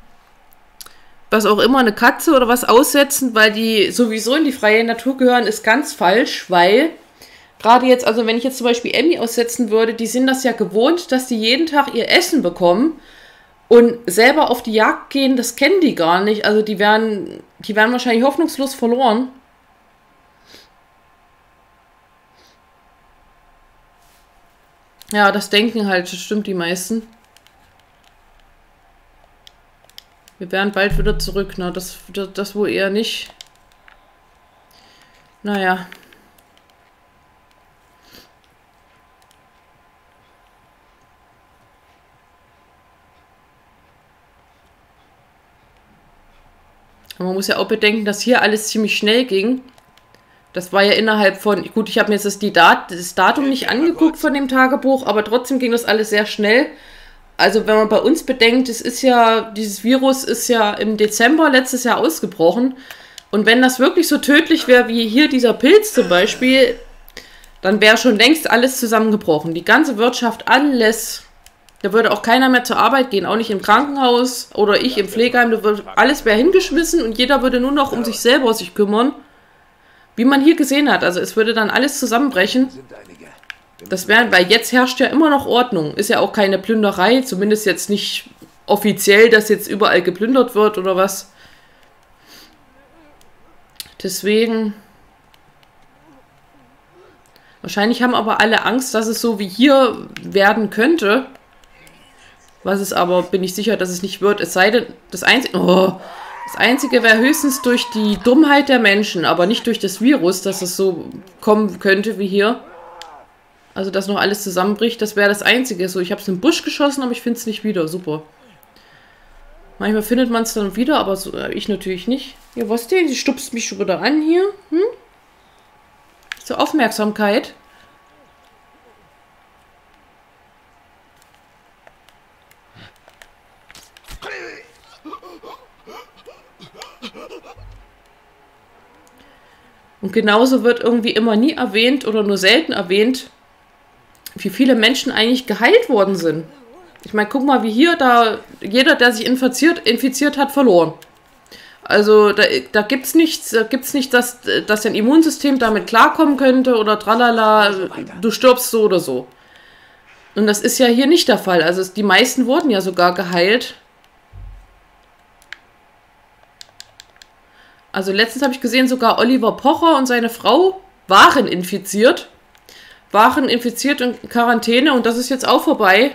was auch immer, eine Katze oder was aussetzen, weil die sowieso in die freie Natur gehören, ist ganz falsch, weil... Gerade jetzt, also wenn ich jetzt zum Beispiel Emmy aussetzen würde, die sind das ja gewohnt, dass die jeden Tag ihr Essen bekommen und selber auf die Jagd gehen, das kennen die gar nicht. Also die werden, die werden wahrscheinlich hoffnungslos verloren. Ja, das denken halt, das stimmt die meisten. Wir werden bald wieder zurück, na, das, das, das wohl eher nicht. Naja... Man muss ja auch bedenken, dass hier alles ziemlich schnell ging. Das war ja innerhalb von... Gut, ich habe mir jetzt das, die Dat, das Datum nicht angeguckt von dem Tagebuch, aber trotzdem ging das alles sehr schnell. Also wenn man bei uns bedenkt, es ist ja... Dieses Virus ist ja im Dezember letztes Jahr ausgebrochen. Und wenn das wirklich so tödlich wäre, wie hier dieser Pilz zum Beispiel, dann wäre schon längst alles zusammengebrochen. Die ganze Wirtschaft, alles... Da würde auch keiner mehr zur Arbeit gehen, auch nicht im Krankenhaus oder ich im Pflegeheim. Da würde alles wäre hingeschmissen und jeder würde nur noch um sich selber sich kümmern. Wie man hier gesehen hat, also es würde dann alles zusammenbrechen. Das wäre, weil jetzt herrscht ja immer noch Ordnung. Ist ja auch keine Plünderei, zumindest jetzt nicht offiziell, dass jetzt überall geplündert wird oder was. Deswegen... Wahrscheinlich haben aber alle Angst, dass es so wie hier werden könnte. Was es aber, bin ich sicher, dass es nicht wird. Es sei denn, das Einzige, oh, das Einzige wäre höchstens durch die Dummheit der Menschen, aber nicht durch das Virus, dass es so kommen könnte wie hier. Also, dass noch alles zusammenbricht, das wäre das Einzige. So, ich habe es in den Busch geschossen, aber ich finde es nicht wieder. Super. Manchmal findet man es dann wieder, aber so, ich natürlich nicht. Ja, was denn? Sie stupst mich schon wieder an hier. Hm? Zur Aufmerksamkeit. Und genauso wird irgendwie immer nie erwähnt oder nur selten erwähnt, wie viele Menschen eigentlich geheilt worden sind. Ich meine, guck mal, wie hier, da jeder, der sich infiziert, infiziert hat, verloren. Also da, da gibt es nichts, da gibt's nicht, dass, dass dein Immunsystem damit klarkommen könnte oder tralala, du stirbst so oder so. Und das ist ja hier nicht der Fall. Also es, die meisten wurden ja sogar geheilt. Also letztens habe ich gesehen, sogar Oliver Pocher und seine Frau waren infiziert. Waren infiziert in Quarantäne und das ist jetzt auch vorbei.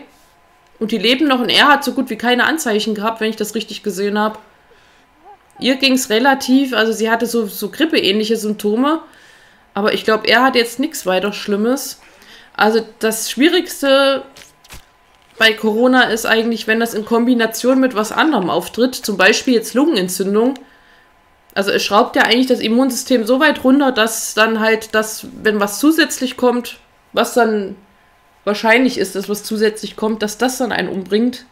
Und die leben noch und er hat so gut wie keine Anzeichen gehabt, wenn ich das richtig gesehen habe. Ihr ging es relativ, also sie hatte so, so grippeähnliche Symptome. Aber ich glaube, er hat jetzt nichts weiter Schlimmes. Also das Schwierigste bei Corona ist eigentlich, wenn das in Kombination mit was anderem auftritt, zum Beispiel jetzt Lungenentzündung. Also es schraubt ja eigentlich das Immunsystem so weit runter, dass dann halt das, wenn was zusätzlich kommt, was dann wahrscheinlich ist, dass was zusätzlich kommt, dass das dann einen umbringt.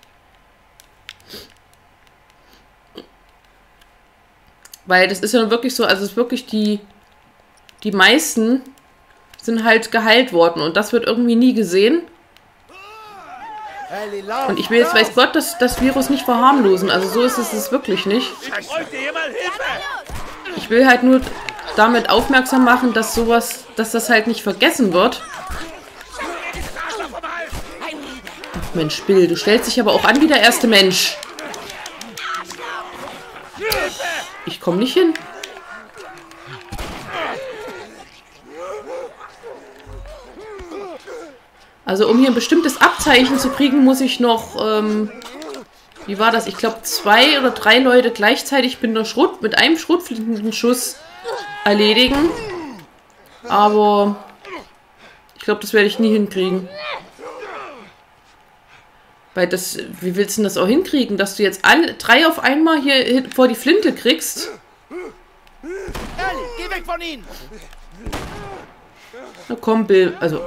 Weil das ist ja wirklich so, also es ist wirklich die, die meisten sind halt geheilt worden und das wird irgendwie nie gesehen. Und ich will jetzt, weiß Gott, das, das Virus nicht verharmlosen. Also so ist es es wirklich nicht. Ich will halt nur damit aufmerksam machen, dass sowas, dass das halt nicht vergessen wird. Ach Mensch, Bill, du stellst dich aber auch an wie der erste Mensch. Ich komme nicht hin. Also um hier ein bestimmtes Abzeichen zu kriegen, muss ich noch, ähm, wie war das? Ich glaube, zwei oder drei Leute gleichzeitig mit, einer Schrot, mit einem Schrotflintenschuss erledigen. Aber ich glaube, das werde ich nie hinkriegen. Weil das, wie willst du denn das auch hinkriegen, dass du jetzt alle drei auf einmal hier vor die Flinte kriegst? Ellie, geh weg von ihnen! Na komm, Bill, also...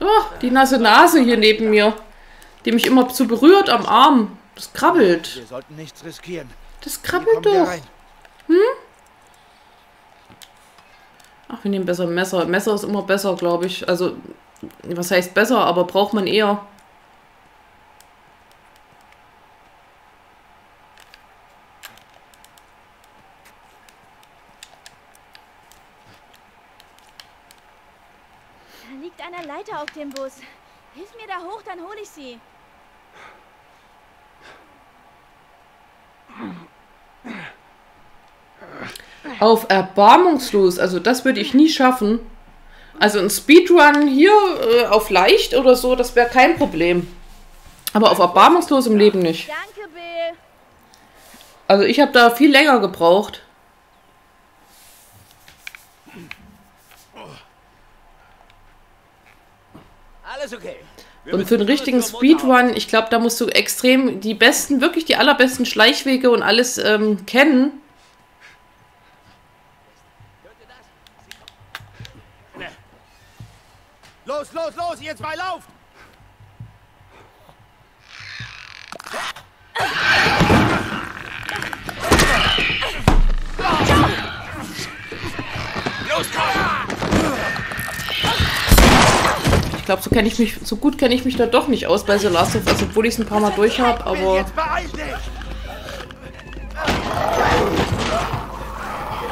Oh, die nasse Nase hier neben mir, die mich immer zu berührt am Arm. Das krabbelt. Wir sollten nichts riskieren. Das krabbelt doch. Hm? Ach, wir nehmen besser ein Messer. Messer ist immer besser, glaube ich. Also, was heißt besser, aber braucht man eher. Auf dem Bus. Hilf mir da hoch, dann hole ich sie. Auf erbarmungslos. Also das würde ich nie schaffen. Also ein Speedrun hier äh, auf leicht oder so, das wäre kein Problem. Aber auf erbarmungslos im Leben nicht. Danke, Bill. Also ich habe da viel länger gebraucht. Und für den richtigen Speedrun, ich glaube, da musst du extrem die besten, wirklich die allerbesten Schleichwege und alles ähm, kennen. Los, los, los, ihr zwei lauft! Los, ich glaube, so kenne ich mich, so gut kenne ich mich da doch nicht aus bei The Last of Us, obwohl ich es ein paar Mal durch habe, aber. Jetzt beeil dich!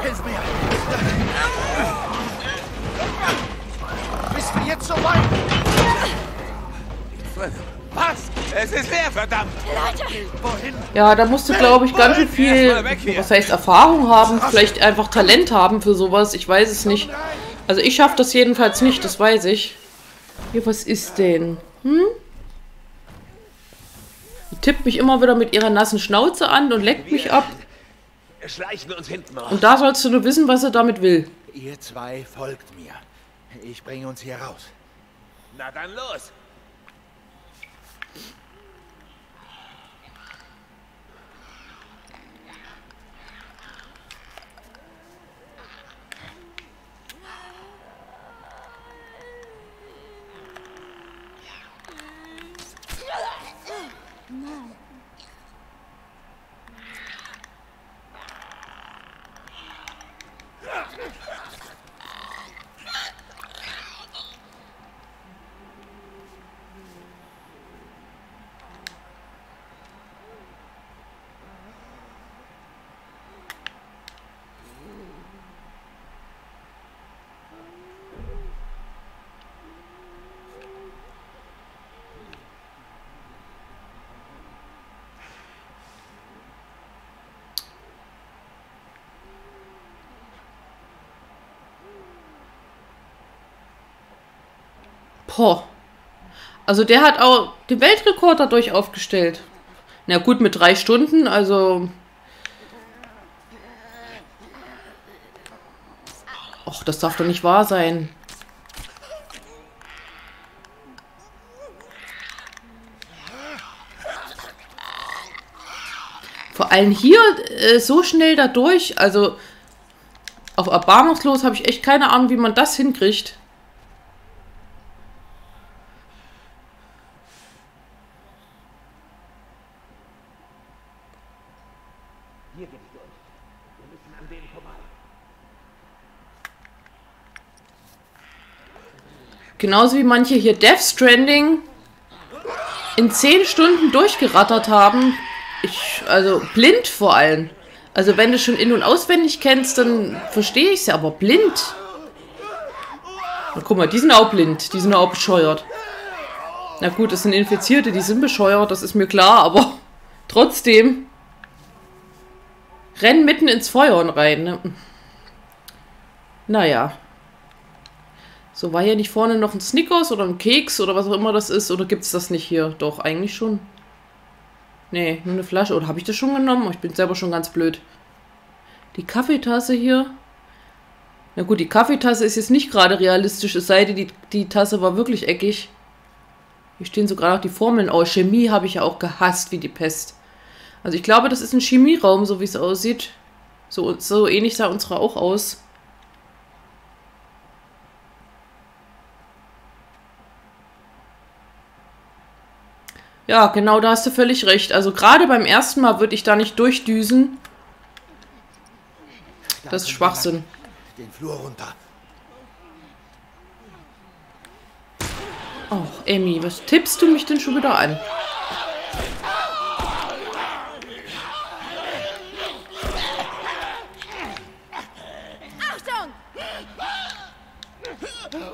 Hilf mir! Bist du jetzt so weit? Was? Es ist leer, verdammt! Ja, da musst du, glaube ich, ganz schön viel, was heißt Erfahrung haben, vielleicht einfach Talent haben für sowas, ich weiß es nicht. Also ich schaffe das jedenfalls nicht, das weiß ich. Hier, was ist denn? Hm? Die tippt mich immer wieder mit ihrer nassen Schnauze an und leckt mich ab. Und da sollst du nur wissen, was er damit will. Ihr zwei folgt mir. Ich bringe uns hier raus. Na dann los! Also der hat auch den Weltrekord dadurch aufgestellt. Na gut, mit drei Stunden, also... Och, das darf doch nicht wahr sein. Vor allem hier äh, so schnell dadurch, also auf erbarmungslos habe ich echt keine Ahnung, wie man das hinkriegt. Genauso wie manche hier Death Stranding in zehn Stunden durchgerattert haben. Ich, also blind vor allem. Also wenn du schon in- und auswendig kennst, dann verstehe ich es ja, aber blind. Na guck mal, die sind auch blind, die sind auch bescheuert. Na gut, das sind Infizierte, die sind bescheuert, das ist mir klar, aber trotzdem. Rennen mitten ins Feuer rein, ne? Naja. So, war hier nicht vorne noch ein Snickers oder ein Keks oder was auch immer das ist? Oder gibt es das nicht hier? Doch, eigentlich schon. Nee, nur eine Flasche. Oder habe ich das schon genommen? Ich bin selber schon ganz blöd. Die Kaffeetasse hier. Na gut, die Kaffeetasse ist jetzt nicht gerade realistisch, es sei denn, die, die Tasse war wirklich eckig. Hier stehen sogar noch die Formeln. Oh, Chemie habe ich ja auch gehasst wie die Pest. Also ich glaube, das ist ein Chemieraum, so wie es aussieht. So, so ähnlich sah unsere auch aus. Ja, genau, da hast du völlig recht. Also gerade beim ersten Mal würde ich da nicht durchdüsen. Das ist Schwachsinn. Den Flur runter. Och, Emmy, was tippst du mich denn schon wieder an?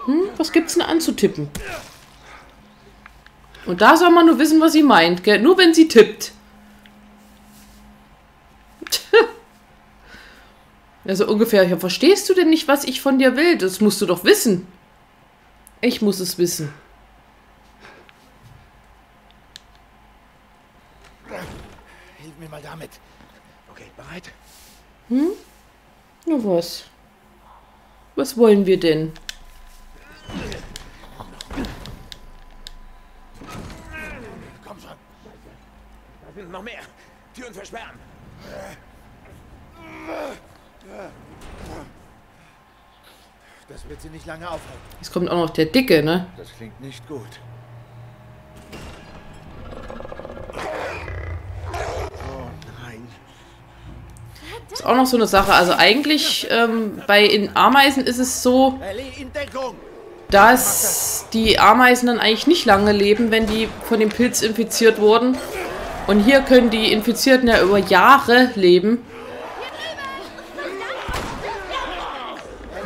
Hm, was gibt's denn anzutippen? Und da soll man nur wissen, was sie meint, gell? Nur wenn sie tippt. Also ungefähr, ja, verstehst du denn nicht, was ich von dir will? Das musst du doch wissen. Ich muss es wissen. Hilf mir mal damit. Okay, bereit? Hm? Na was? Was wollen wir denn? Noch mehr. Türen versperren. Das wird sie nicht lange aufhalten. Jetzt kommt auch noch der Dicke, ne? Das klingt nicht gut. Oh nein. Ist auch noch so eine Sache. Also eigentlich ähm, bei in Ameisen ist es so, dass die Ameisen dann eigentlich nicht lange leben, wenn die von dem Pilz infiziert wurden. Und hier können die Infizierten ja über Jahre leben.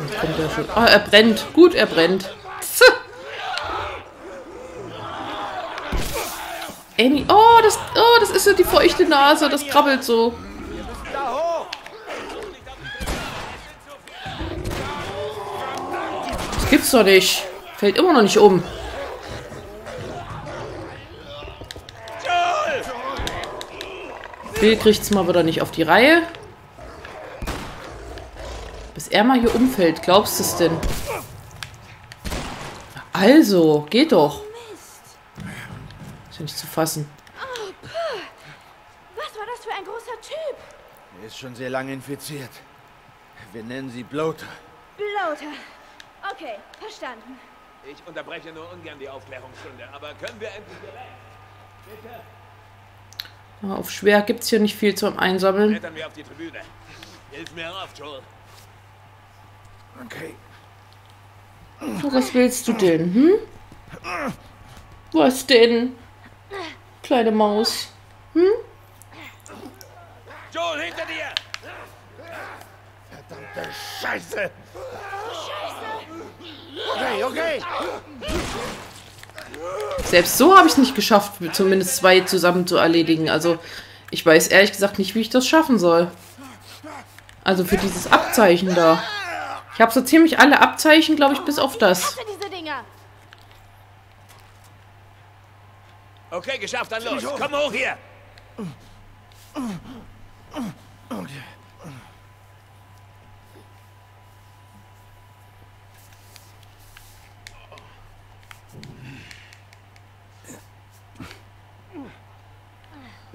Jetzt kommt er schon. Oh, er brennt. Gut, er brennt. Annie. Oh, das, oh, das ist so die feuchte Nase. Das krabbelt so. Das gibt's doch nicht. Fällt immer noch nicht um. Bill kriegt's mal wieder nicht auf die Reihe. Bis er mal hier umfällt, glaubst du es denn? Also, geht doch. Ist ja nicht zu fassen. Oh, was war das für ein großer Typ? Er ist schon sehr lange infiziert. Wir nennen sie Bloater. Bloater. Okay, verstanden. Ich unterbreche nur ungern die Aufklärungsstunde, aber können wir endlich bereit? Bitte. Auf schwer gibt es hier nicht viel zum Einsammeln. Wir auf die Tribüne. Hilf mir auf, Joel. Okay. So, was willst du denn? Hm? Was denn? Kleine Maus. Hm? Joel, hinter dir! Verdammte Scheiße! Scheiße! Okay, okay! Selbst so habe ich es nicht geschafft, zumindest zwei zusammen zu erledigen. Also, ich weiß ehrlich gesagt nicht, wie ich das schaffen soll. Also für dieses Abzeichen da. Ich habe so ziemlich alle Abzeichen, glaube ich, bis auf das. Okay, geschafft, dann los. Hoch. Komm hoch hier. Okay.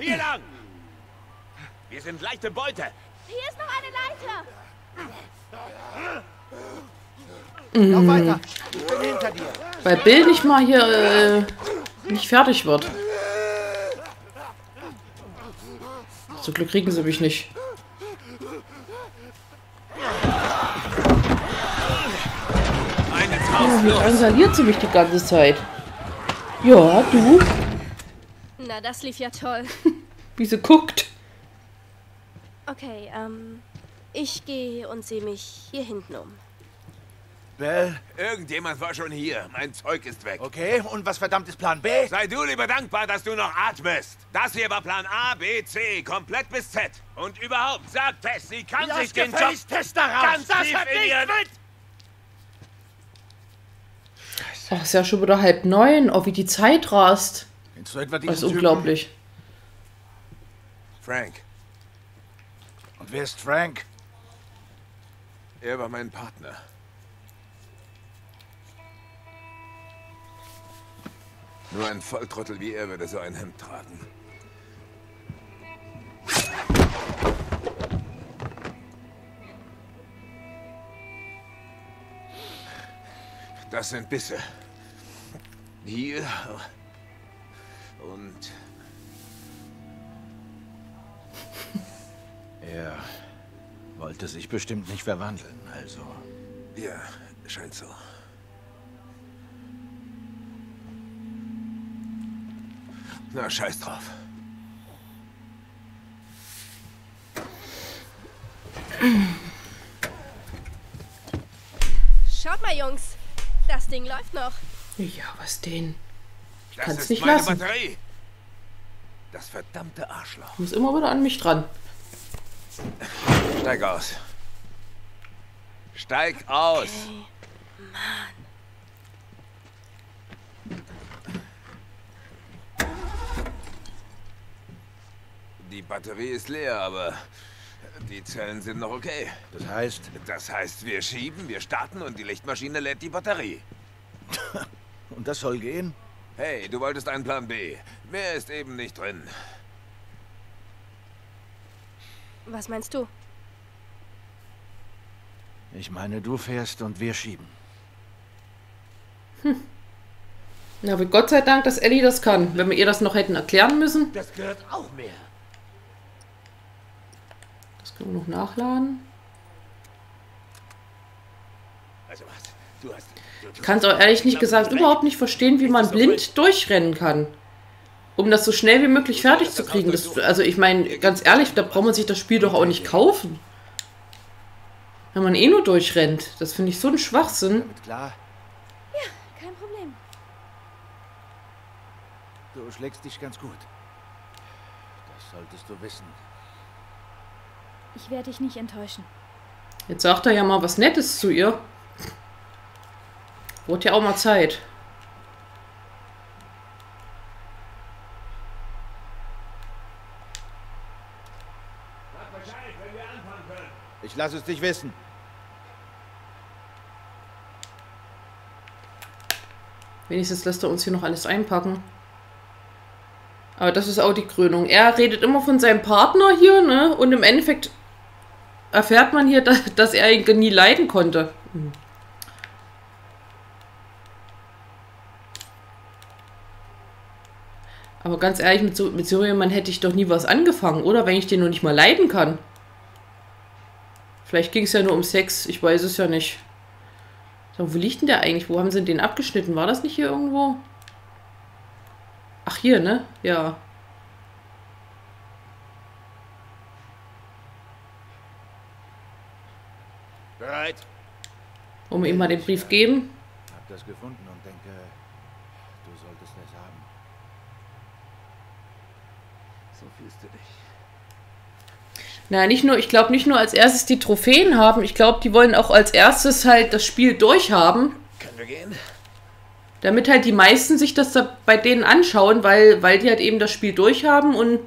Hier lang! Wir sind leichte Beute. Hier ist noch eine Leiter. Noch weiter. Ich bin hinter dir. Weil Bill nicht mal hier äh, nicht fertig wird. Zum Glück kriegen sie mich nicht. Oh, wie drangsaliert sie mich die ganze Zeit? Ja, du. Na, das lief ja toll. Wie sie guckt. Okay, ähm, ich gehe und sehe mich hier hinten um. Bell? Irgendjemand war schon hier. Mein Zeug ist weg. Okay, und was verdammt ist Plan B? Sei du lieber dankbar, dass du noch atmest. Das hier war Plan A, B, C, komplett bis Z. Und überhaupt, sagt Tess, sie kann sich den Job... Tess daraus! Das hat nichts mit! Ach, ist ja schon wieder halb neun. Oh, wie die Zeit rast. Kennst du etwa diesen Typen? Das ist unglaublich. Frank. Und wer ist Frank? Er war mein Partner. Nur ein Volltrottel wie er würde so ein Hemd tragen. Das sind Bisse. Hier und... Er wollte sich bestimmt nicht verwandeln, also... Ja, scheint so. Na, scheiß drauf. Schaut mal, Jungs. Das Ding läuft noch. Ja, was denn? Ich kann es nicht lassen. Batterie. Das verdammte Arschloch. Muss immer wieder an mich dran. Steig aus. Steig aus. Okay. Mann. Die Batterie ist leer, aber die Zellen sind noch okay. Das heißt? Das heißt, wir schieben, wir starten und die Lichtmaschine lädt die Batterie. Und das soll gehen? Hey, du wolltest einen Plan B. Mehr ist eben nicht drin. Was meinst du? Ich meine, du fährst und wir schieben. Hm. Na, wie Gott sei Dank, dass Ellie das kann. Wenn wir ihr das noch hätten erklären müssen. Das gehört auch mehr. Können wir noch nachladen? Ich kann es auch ehrlich nicht gesagt überhaupt nicht verstehen, wie man blind durchrennen kann. Um das so schnell wie möglich fertig zu kriegen. Das, also ich meine, ganz ehrlich, da braucht man sich das Spiel doch auch nicht kaufen. Wenn man eh nur durchrennt. Das finde ich so ein Schwachsinn. Ja, kein Problem. Du schlägst dich ganz gut. Das solltest du wissen. Ich werde dich nicht enttäuschen. Jetzt sagt er ja mal was Nettes zu ihr. Wurde ja auch mal Zeit. Ich lasse es dich wissen. Wenigstens lässt er uns hier noch alles einpacken. Aber das ist auch die Krönung. Er redet immer von seinem Partner hier, ne? Und im Endeffekt... erfährt man hier, dass, dass er ihn nie leiden konnte. Mhm. Aber ganz ehrlich, mit, so mit Syrien hätte ich doch nie was angefangen, oder? Wenn ich den nur nicht mal leiden kann. Vielleicht ging es ja nur um Sex, ich weiß es ja nicht. So, wo liegt denn der eigentlich? Wo haben sie den abgeschnitten? War das nicht hier irgendwo? Ach, hier, ne? Ja. Um ihm mal den Brief geben. Ich habe das gefunden und denke, du solltest es haben. So fühlst du dich. Na, nicht nur, ich glaube nicht nur als erstes die Trophäen haben, ich glaube, die wollen auch als erstes halt das Spiel durchhaben. Können wir gehen? Damit halt die meisten sich das da bei denen anschauen, weil, weil die halt eben das Spiel durchhaben und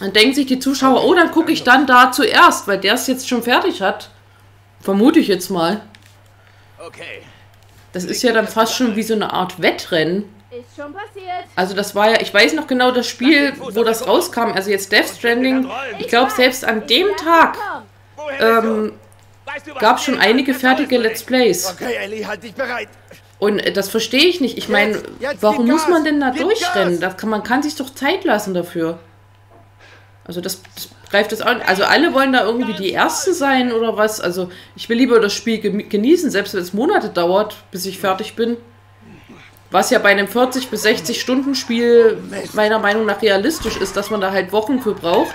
dann denken sich die Zuschauer, oh, dann gucke ich dann da zuerst, weil der es jetzt schon fertig hat. Vermute ich jetzt mal. Okay. Das ist ja dann fast schon wie so eine Art Wettrennen. Ist schon passiert. Also das war ja, ich weiß noch genau das Spiel, wo das rauskam, also jetzt Death Stranding, ich glaube selbst an dem Tag ähm, gab es schon einige fertige Let's Plays. Okay, Ellie, halt dich bereit. Und das verstehe ich nicht. Ich meine, warum muss man denn da durchrennen? Das kann, man kann sich doch Zeit lassen dafür. Also das, das greift das an. Also alle wollen da irgendwie die Ersten sein oder was. Also ich will lieber das Spiel genießen, selbst wenn es Monate dauert, bis ich fertig bin. Was ja bei einem vierzig bis sechzig Stunden Spiel meiner Meinung nach realistisch ist, dass man da halt Wochen für braucht.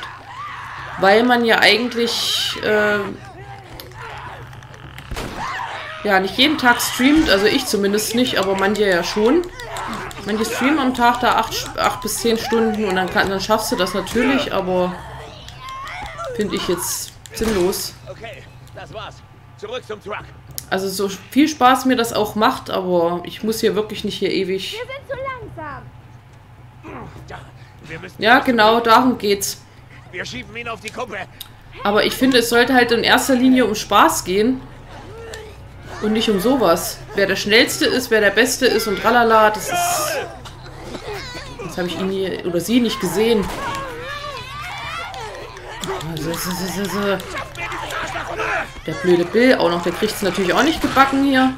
Weil man ja eigentlich... Äh, ja, nicht jeden Tag streamt, also ich zumindest nicht, aber manche ja schon. Manche streamen am Tag da acht bis zehn Stunden und dann, kann, dann schaffst du das natürlich, aber finde ich jetzt sinnlos. Also so viel Spaß mir das auch macht, aber ich muss hier wirklich nicht hier ewig... Ja, genau, darum geht's. Aber ich finde, es sollte halt in erster Linie um Spaß gehen. Und nicht um sowas. Wer der Schnellste ist, wer der Beste ist und tralala, das ist... Das habe ich ihn nie, oder sie nicht gesehen. Der blöde Bill auch noch, der kriegt es natürlich auch nicht gebacken hier.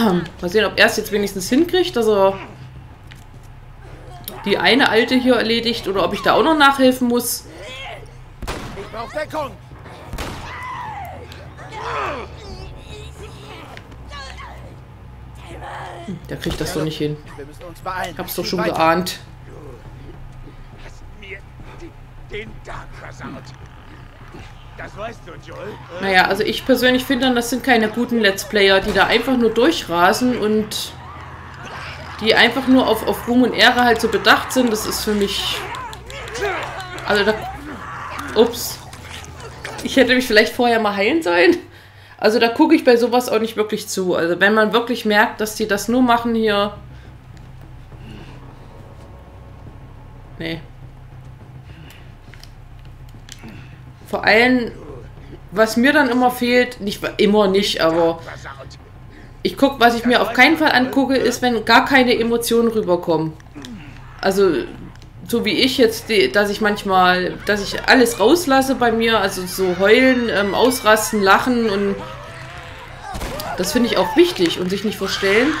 Mal sehen, ob er es jetzt wenigstens hinkriegt, dass er die eine Alte hier erledigt oder ob ich da auch noch nachhelfen muss. Ich brauche Deckung. Der kriegt das doch nicht hin. Hab's doch schon geahnt. Naja, also ich persönlich finde dann, das sind keine guten Let's Player, die da einfach nur durchrasen und die einfach nur auf, auf Ruhm und Ehre halt so bedacht sind. Das ist für mich... Also da... Ups. Ich hätte mich vielleicht vorher mal heilen sollen. Also da gucke ich bei sowas auch nicht wirklich zu. Also wenn man wirklich merkt, dass die das nur machen hier... Nee. Vor allem, was mir dann immer fehlt... Nicht immer nicht, aber... Ich gucke, was ich mir auf keinen Fall angucke, ist, wenn gar keine Emotionen rüberkommen. Also... So wie ich jetzt, dass ich manchmal, dass ich alles rauslasse bei mir, also so heulen, ähm, ausrasten, lachen und das finde ich auch wichtig und sich nicht verstellen.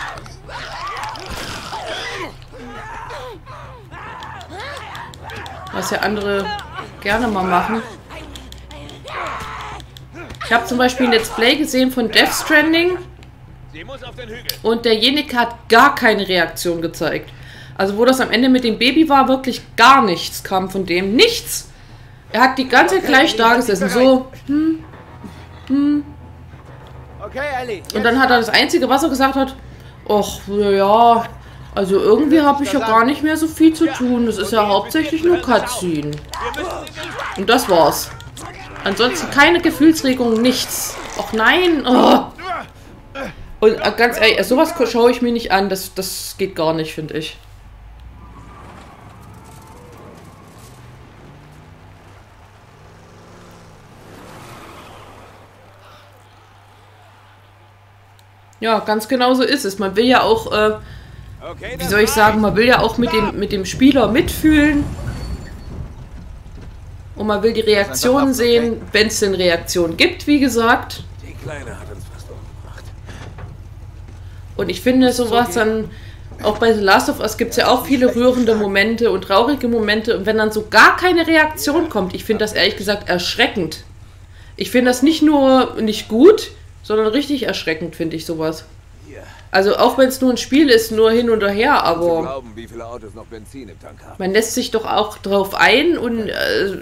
Was ja andere gerne mal machen. Ich habe zum Beispiel ein Let's Play gesehen von Death Stranding und derjenige hat gar keine Reaktion gezeigt. Also wo das am Ende mit dem Baby war, wirklich gar nichts kam von dem. Nichts! Er hat die ganze okay, gleich da gesessen. So, hm, hm. Okay, Ellie, und dann hat er das Einzige, was er gesagt hat, ach, ja, also irgendwie habe ich ja gar nicht mehr so viel zu tun. Das ist ja hauptsächlich nur Cutscene. Und das war's. Ansonsten keine Gefühlsregung, nichts. Och nein, oh. Und ganz ehrlich, sowas schaue ich mir nicht an. Das, das geht gar nicht, finde ich. Ja, ganz genau so ist es. Man will ja auch, äh, wie soll ich sagen, man will ja auch mit dem, mit dem Spieler mitfühlen. Und man will die Reaktionen sehen, wenn es denn Reaktionen gibt, wie gesagt. Und ich finde sowas dann, auch bei The Last of Us gibt es ja auch viele rührende Momente und traurige Momente. Und wenn dann so gar keine Reaktion kommt, ich finde das ehrlich gesagt erschreckend. Ich finde das nicht nur nicht gut, sondern richtig erschreckend, finde ich sowas. Also auch wenn es nur ein Spiel ist, nur hin und her, aber man lässt sich doch auch drauf ein und äh,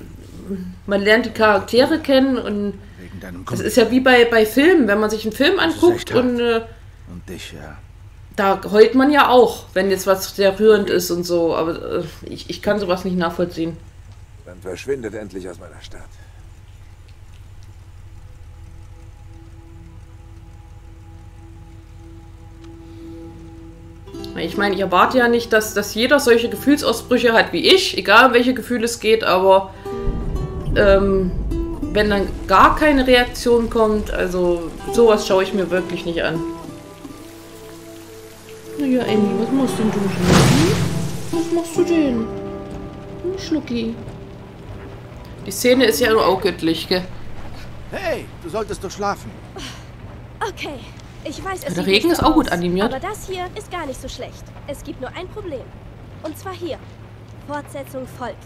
man lernt die Charaktere kennen und es ist ja wie bei, bei Filmen, wenn man sich einen Film anguckt und äh, und dich, ja. Da heult man ja auch, wenn jetzt was sehr rührend ist und so, aber äh, ich, ich kann sowas nicht nachvollziehen. Dann verschwindet endlich aus meiner Stadt. Ich meine, ich erwarte ja nicht, dass, dass jeder solche Gefühlsausbrüche hat wie ich, egal um welche Gefühle es geht, aber ähm, wenn dann gar keine Reaktion kommt, also sowas schaue ich mir wirklich nicht an. Naja, Emmy, was machst denn du, Schnucki? Was machst du denn? Hm, Schnucki. Die Szene ist ja nur auch göttlich, gell? Hey, du solltest doch schlafen. Okay, ich weiß, es der Regen ist auch gut animiert. Aber das hier ist gar nicht so schlecht. Es gibt nur ein Problem. Und zwar hier. Fortsetzung folgt.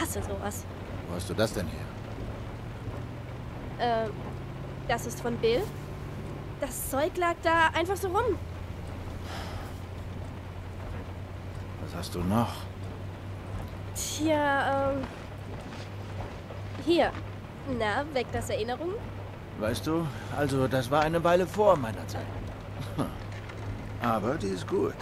Hasse sowas. Wo hast du das denn hier? Ähm, das ist von Bill. Das Zeug lag da einfach so rum. Was hast du noch? Tja, ähm... hier. Na, weckt das Erinnerungen? Weißt du, also das war eine Weile vor meiner Zeit. Aber die ist gut.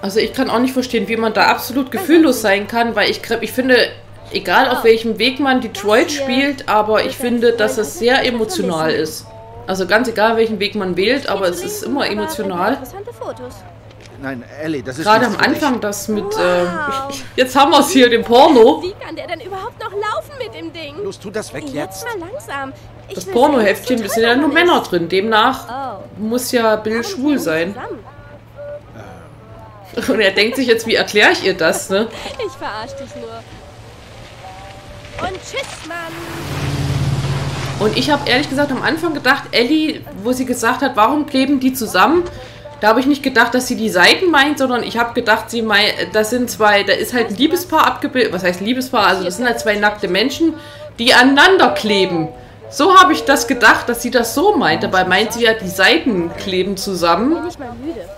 Also ich kann auch nicht verstehen, wie man da absolut gefühllos sein kann, weil ich, ich finde... Egal auf welchem Weg man Detroit spielt, aber ich finde, dass es sehr emotional ist. Also ganz egal, welchen Weg man wählt, aber es ist immer emotional. Nein, Ellie, das ist gerade am Anfang das mit, äh, jetzt haben wir es hier, dem Porno. Wie kann der denn überhaupt noch laufen mit dem Ding? Los, tu das weg jetzt. Das Pornoheftchen, da sind ja nur Männer drin. Demnach muss ja Bill schwul sein. Und er denkt sich jetzt, wie erkläre ich ihr das, ne? Ich verarsche dich nur. Und tschüss, Mann. Und ich habe ehrlich gesagt am Anfang gedacht, Ellie, wo sie gesagt hat, warum kleben die zusammen? Da habe ich nicht gedacht, dass sie die Seiten meint, sondern ich habe gedacht, sie meint, das sind zwei, da ist halt ein Liebespaar abgebildet. Was heißt Liebespaar? Also das sind halt zwei nackte Menschen, die aneinander kleben. So habe ich das gedacht, dass sie das so meint. Dabei meint sie ja, die Seiten kleben zusammen. Bin ich mal müde.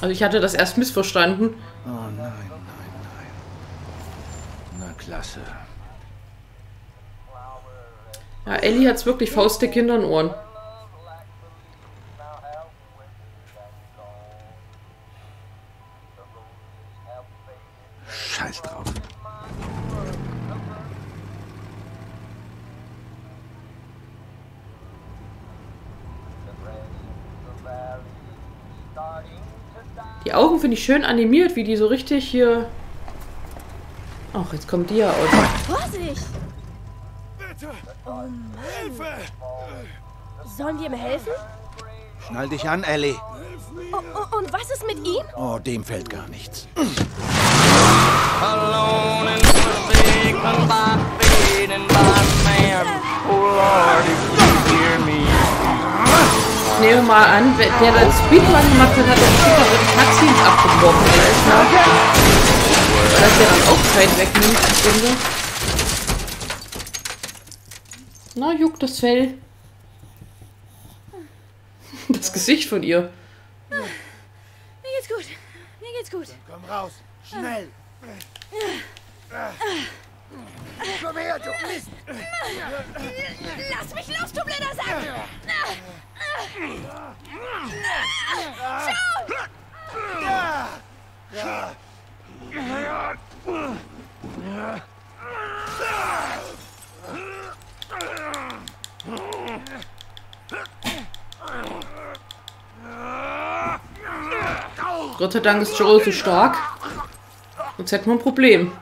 Also ich hatte das erst missverstanden. Oh nein, nein, nein. Na klasse. Ja, Ellie hat's wirklich faustdick hinter den Ohren. Scheiß drauf. Die Augen finde ich schön animiert, wie die so richtig hier... Ach, jetzt kommt die ja aus. Vorsicht! Bitte! Oh Mann! Hilfe! Sollen wir ihm helfen? Schnall dich an, Ellie! Oh, oh, und was ist mit ihm? Oh, dem fällt gar nichts. Ich nehme mal an, der das Speedrun gemacht hat, hat er Cutscenes abgebrochen, erstmal. Dass der dann auch Zeit wegnimmt, ich finde. Na, juckt das Fell. Das Gesicht von ihr. Mir geht's gut. Mir geht's gut. Komm raus. Schnell. Komm her, du Mist! Lass mich los, du blöder Sack! Gott sei Dank ist Joel so stark. Sonst hätten wir ein Problem.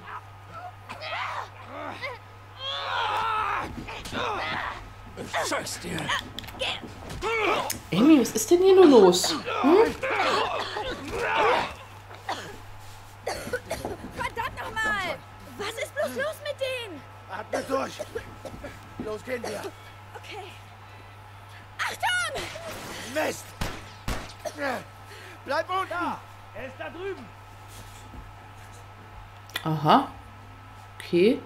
Emmy, was ist denn hier nur los? Hm? Verdammt nochmal! Was ist bloß los mit denen? Atme durch! Los gehen wir! Okay. Achtung! Mist! Bleib unten! Ja, er ist da drüben! Aha. Okay.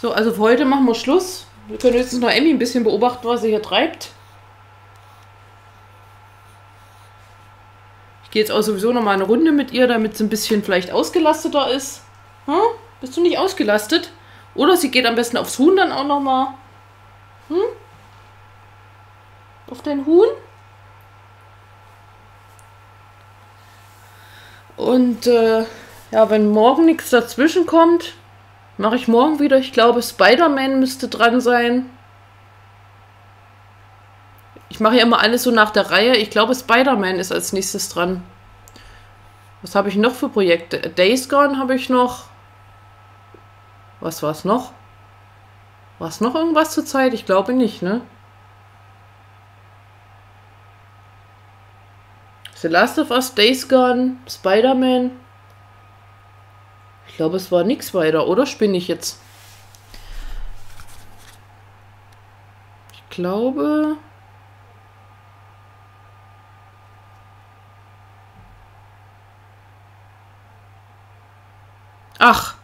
So, also für heute machen wir Schluss. Wir können jetzt noch Emmy ein bisschen beobachten, was sie hier treibt. Ich gehe jetzt auch sowieso noch mal eine Runde mit ihr, damit sie ein bisschen vielleicht ausgelasteter ist. Hm? Bist du nicht ausgelastet? Oder sie geht am besten aufs Huhn dann auch noch mal. Hm? Auf dein Huhn? Und äh, ja, wenn morgen nichts dazwischen kommt, mache ich morgen wieder. Ich glaube, Spider-Man müsste dran sein. Ich mache ja immer alles so nach der Reihe. Ich glaube, Spider-Man ist als nächstes dran. Was habe ich noch für Projekte? Days Gone habe ich noch. Was war es noch? War es noch irgendwas zur Zeit? Ich glaube nicht, ne? The Last of Us, Days Gone, Spider-Man. Ich glaube, es war nichts weiter, oder spinne ich jetzt? Ich glaube... Ach,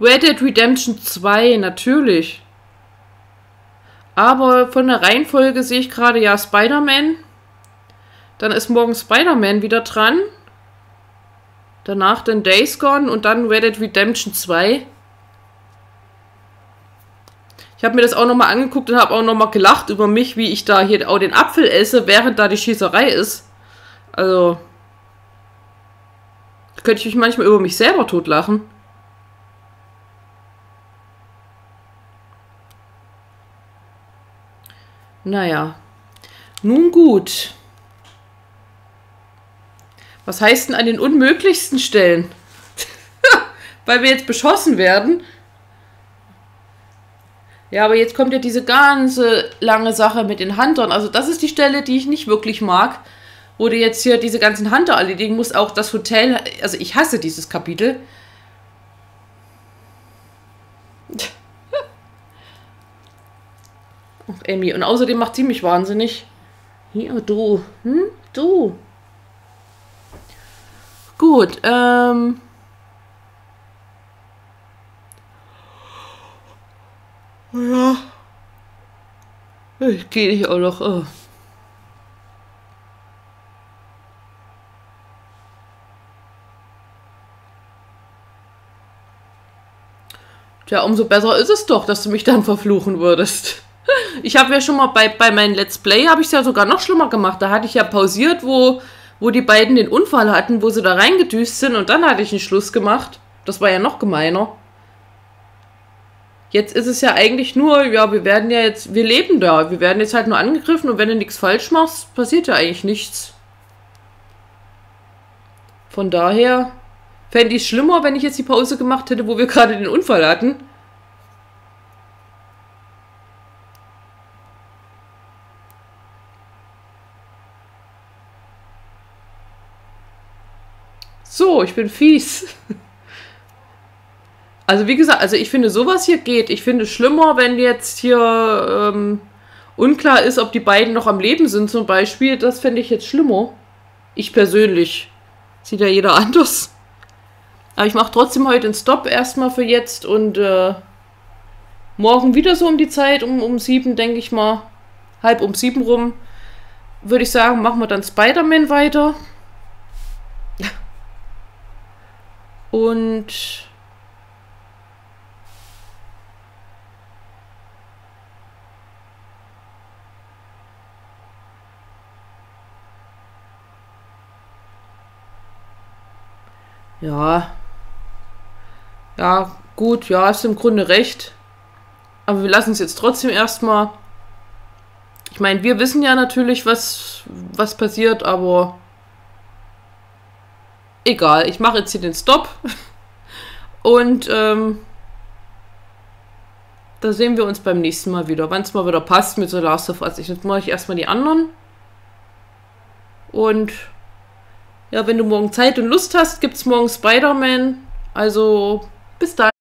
Red Dead Redemption zwei, natürlich. Aber von der Reihenfolge sehe ich gerade ja Spider-Man. Dann ist morgen Spider-Man wieder dran. Danach dann Days Gone und dann Red Dead Redemption zwei. Ich habe mir das auch nochmal angeguckt und habe auch nochmal gelacht über mich, wie ich da hier auch den Apfel esse, während da die Schießerei ist. Also, könnte ich mich manchmal über mich selber totlachen. Naja, nun gut. Was heißt denn an den unmöglichsten Stellen? Weil wir jetzt beschossen werden. Ja, aber jetzt kommt ja diese ganze lange Sache mit den Huntern. Also das ist die Stelle, die ich nicht wirklich mag. Wo du jetzt hier diese ganzen Hunter erledigen musst. Auch das Hotel. Also ich hasse dieses Kapitel. Ach, Emmy. Und außerdem macht sie mich wahnsinnig. Hier, du. Hm? Du. Gut, ähm... ja... Ich gehe dich auch noch... Oh. Tja, umso besser ist es doch, dass du mich dann verfluchen würdest. Ich habe ja schon mal bei, bei meinem Let's Play, habe ich es ja sogar noch schlimmer gemacht. Da hatte ich ja pausiert, wo... wo die beiden den Unfall hatten, wo sie da reingedüst sind und dann hatte ich einen Schluss gemacht. Das war ja noch gemeiner. Jetzt ist es ja eigentlich nur, ja, wir werden ja jetzt, wir leben da, wir werden jetzt halt nur angegriffen und wenn du nichts falsch machst, passiert ja eigentlich nichts. Von daher fände ich es schlimmer, wenn ich jetzt die Pause gemacht hätte, wo wir gerade den Unfall hatten. So, ich bin fies. Also wie gesagt, also ich finde sowas hier geht. Ich finde es schlimmer, wenn jetzt hier ähm, unklar ist, ob die beiden noch am Leben sind zum Beispiel. Das finde ich jetzt schlimmer. Ich persönlich. Sieht ja jeder anders. Aber ich mache trotzdem heute einen Stopp erstmal für jetzt und äh, morgen wieder so um die Zeit, um, um sieben denke ich mal, halb um sieben rum, würde ich sagen, machen wir dann Spider-Man weiter. Und ja, ja, gut, ja, ist im Grunde recht. Aber wir lassen es jetzt trotzdem erstmal. Ich meine, wir wissen ja natürlich, was, was passiert, aber... Egal, ich mache jetzt hier den Stopp und ähm, da sehen wir uns beim nächsten Mal wieder, wenn es mal wieder passt mit The Last of Us. Jetzt mache ich erstmal die anderen und ja, wenn du morgen Zeit und Lust hast, gibt es morgen Spider-Man, also bis dann.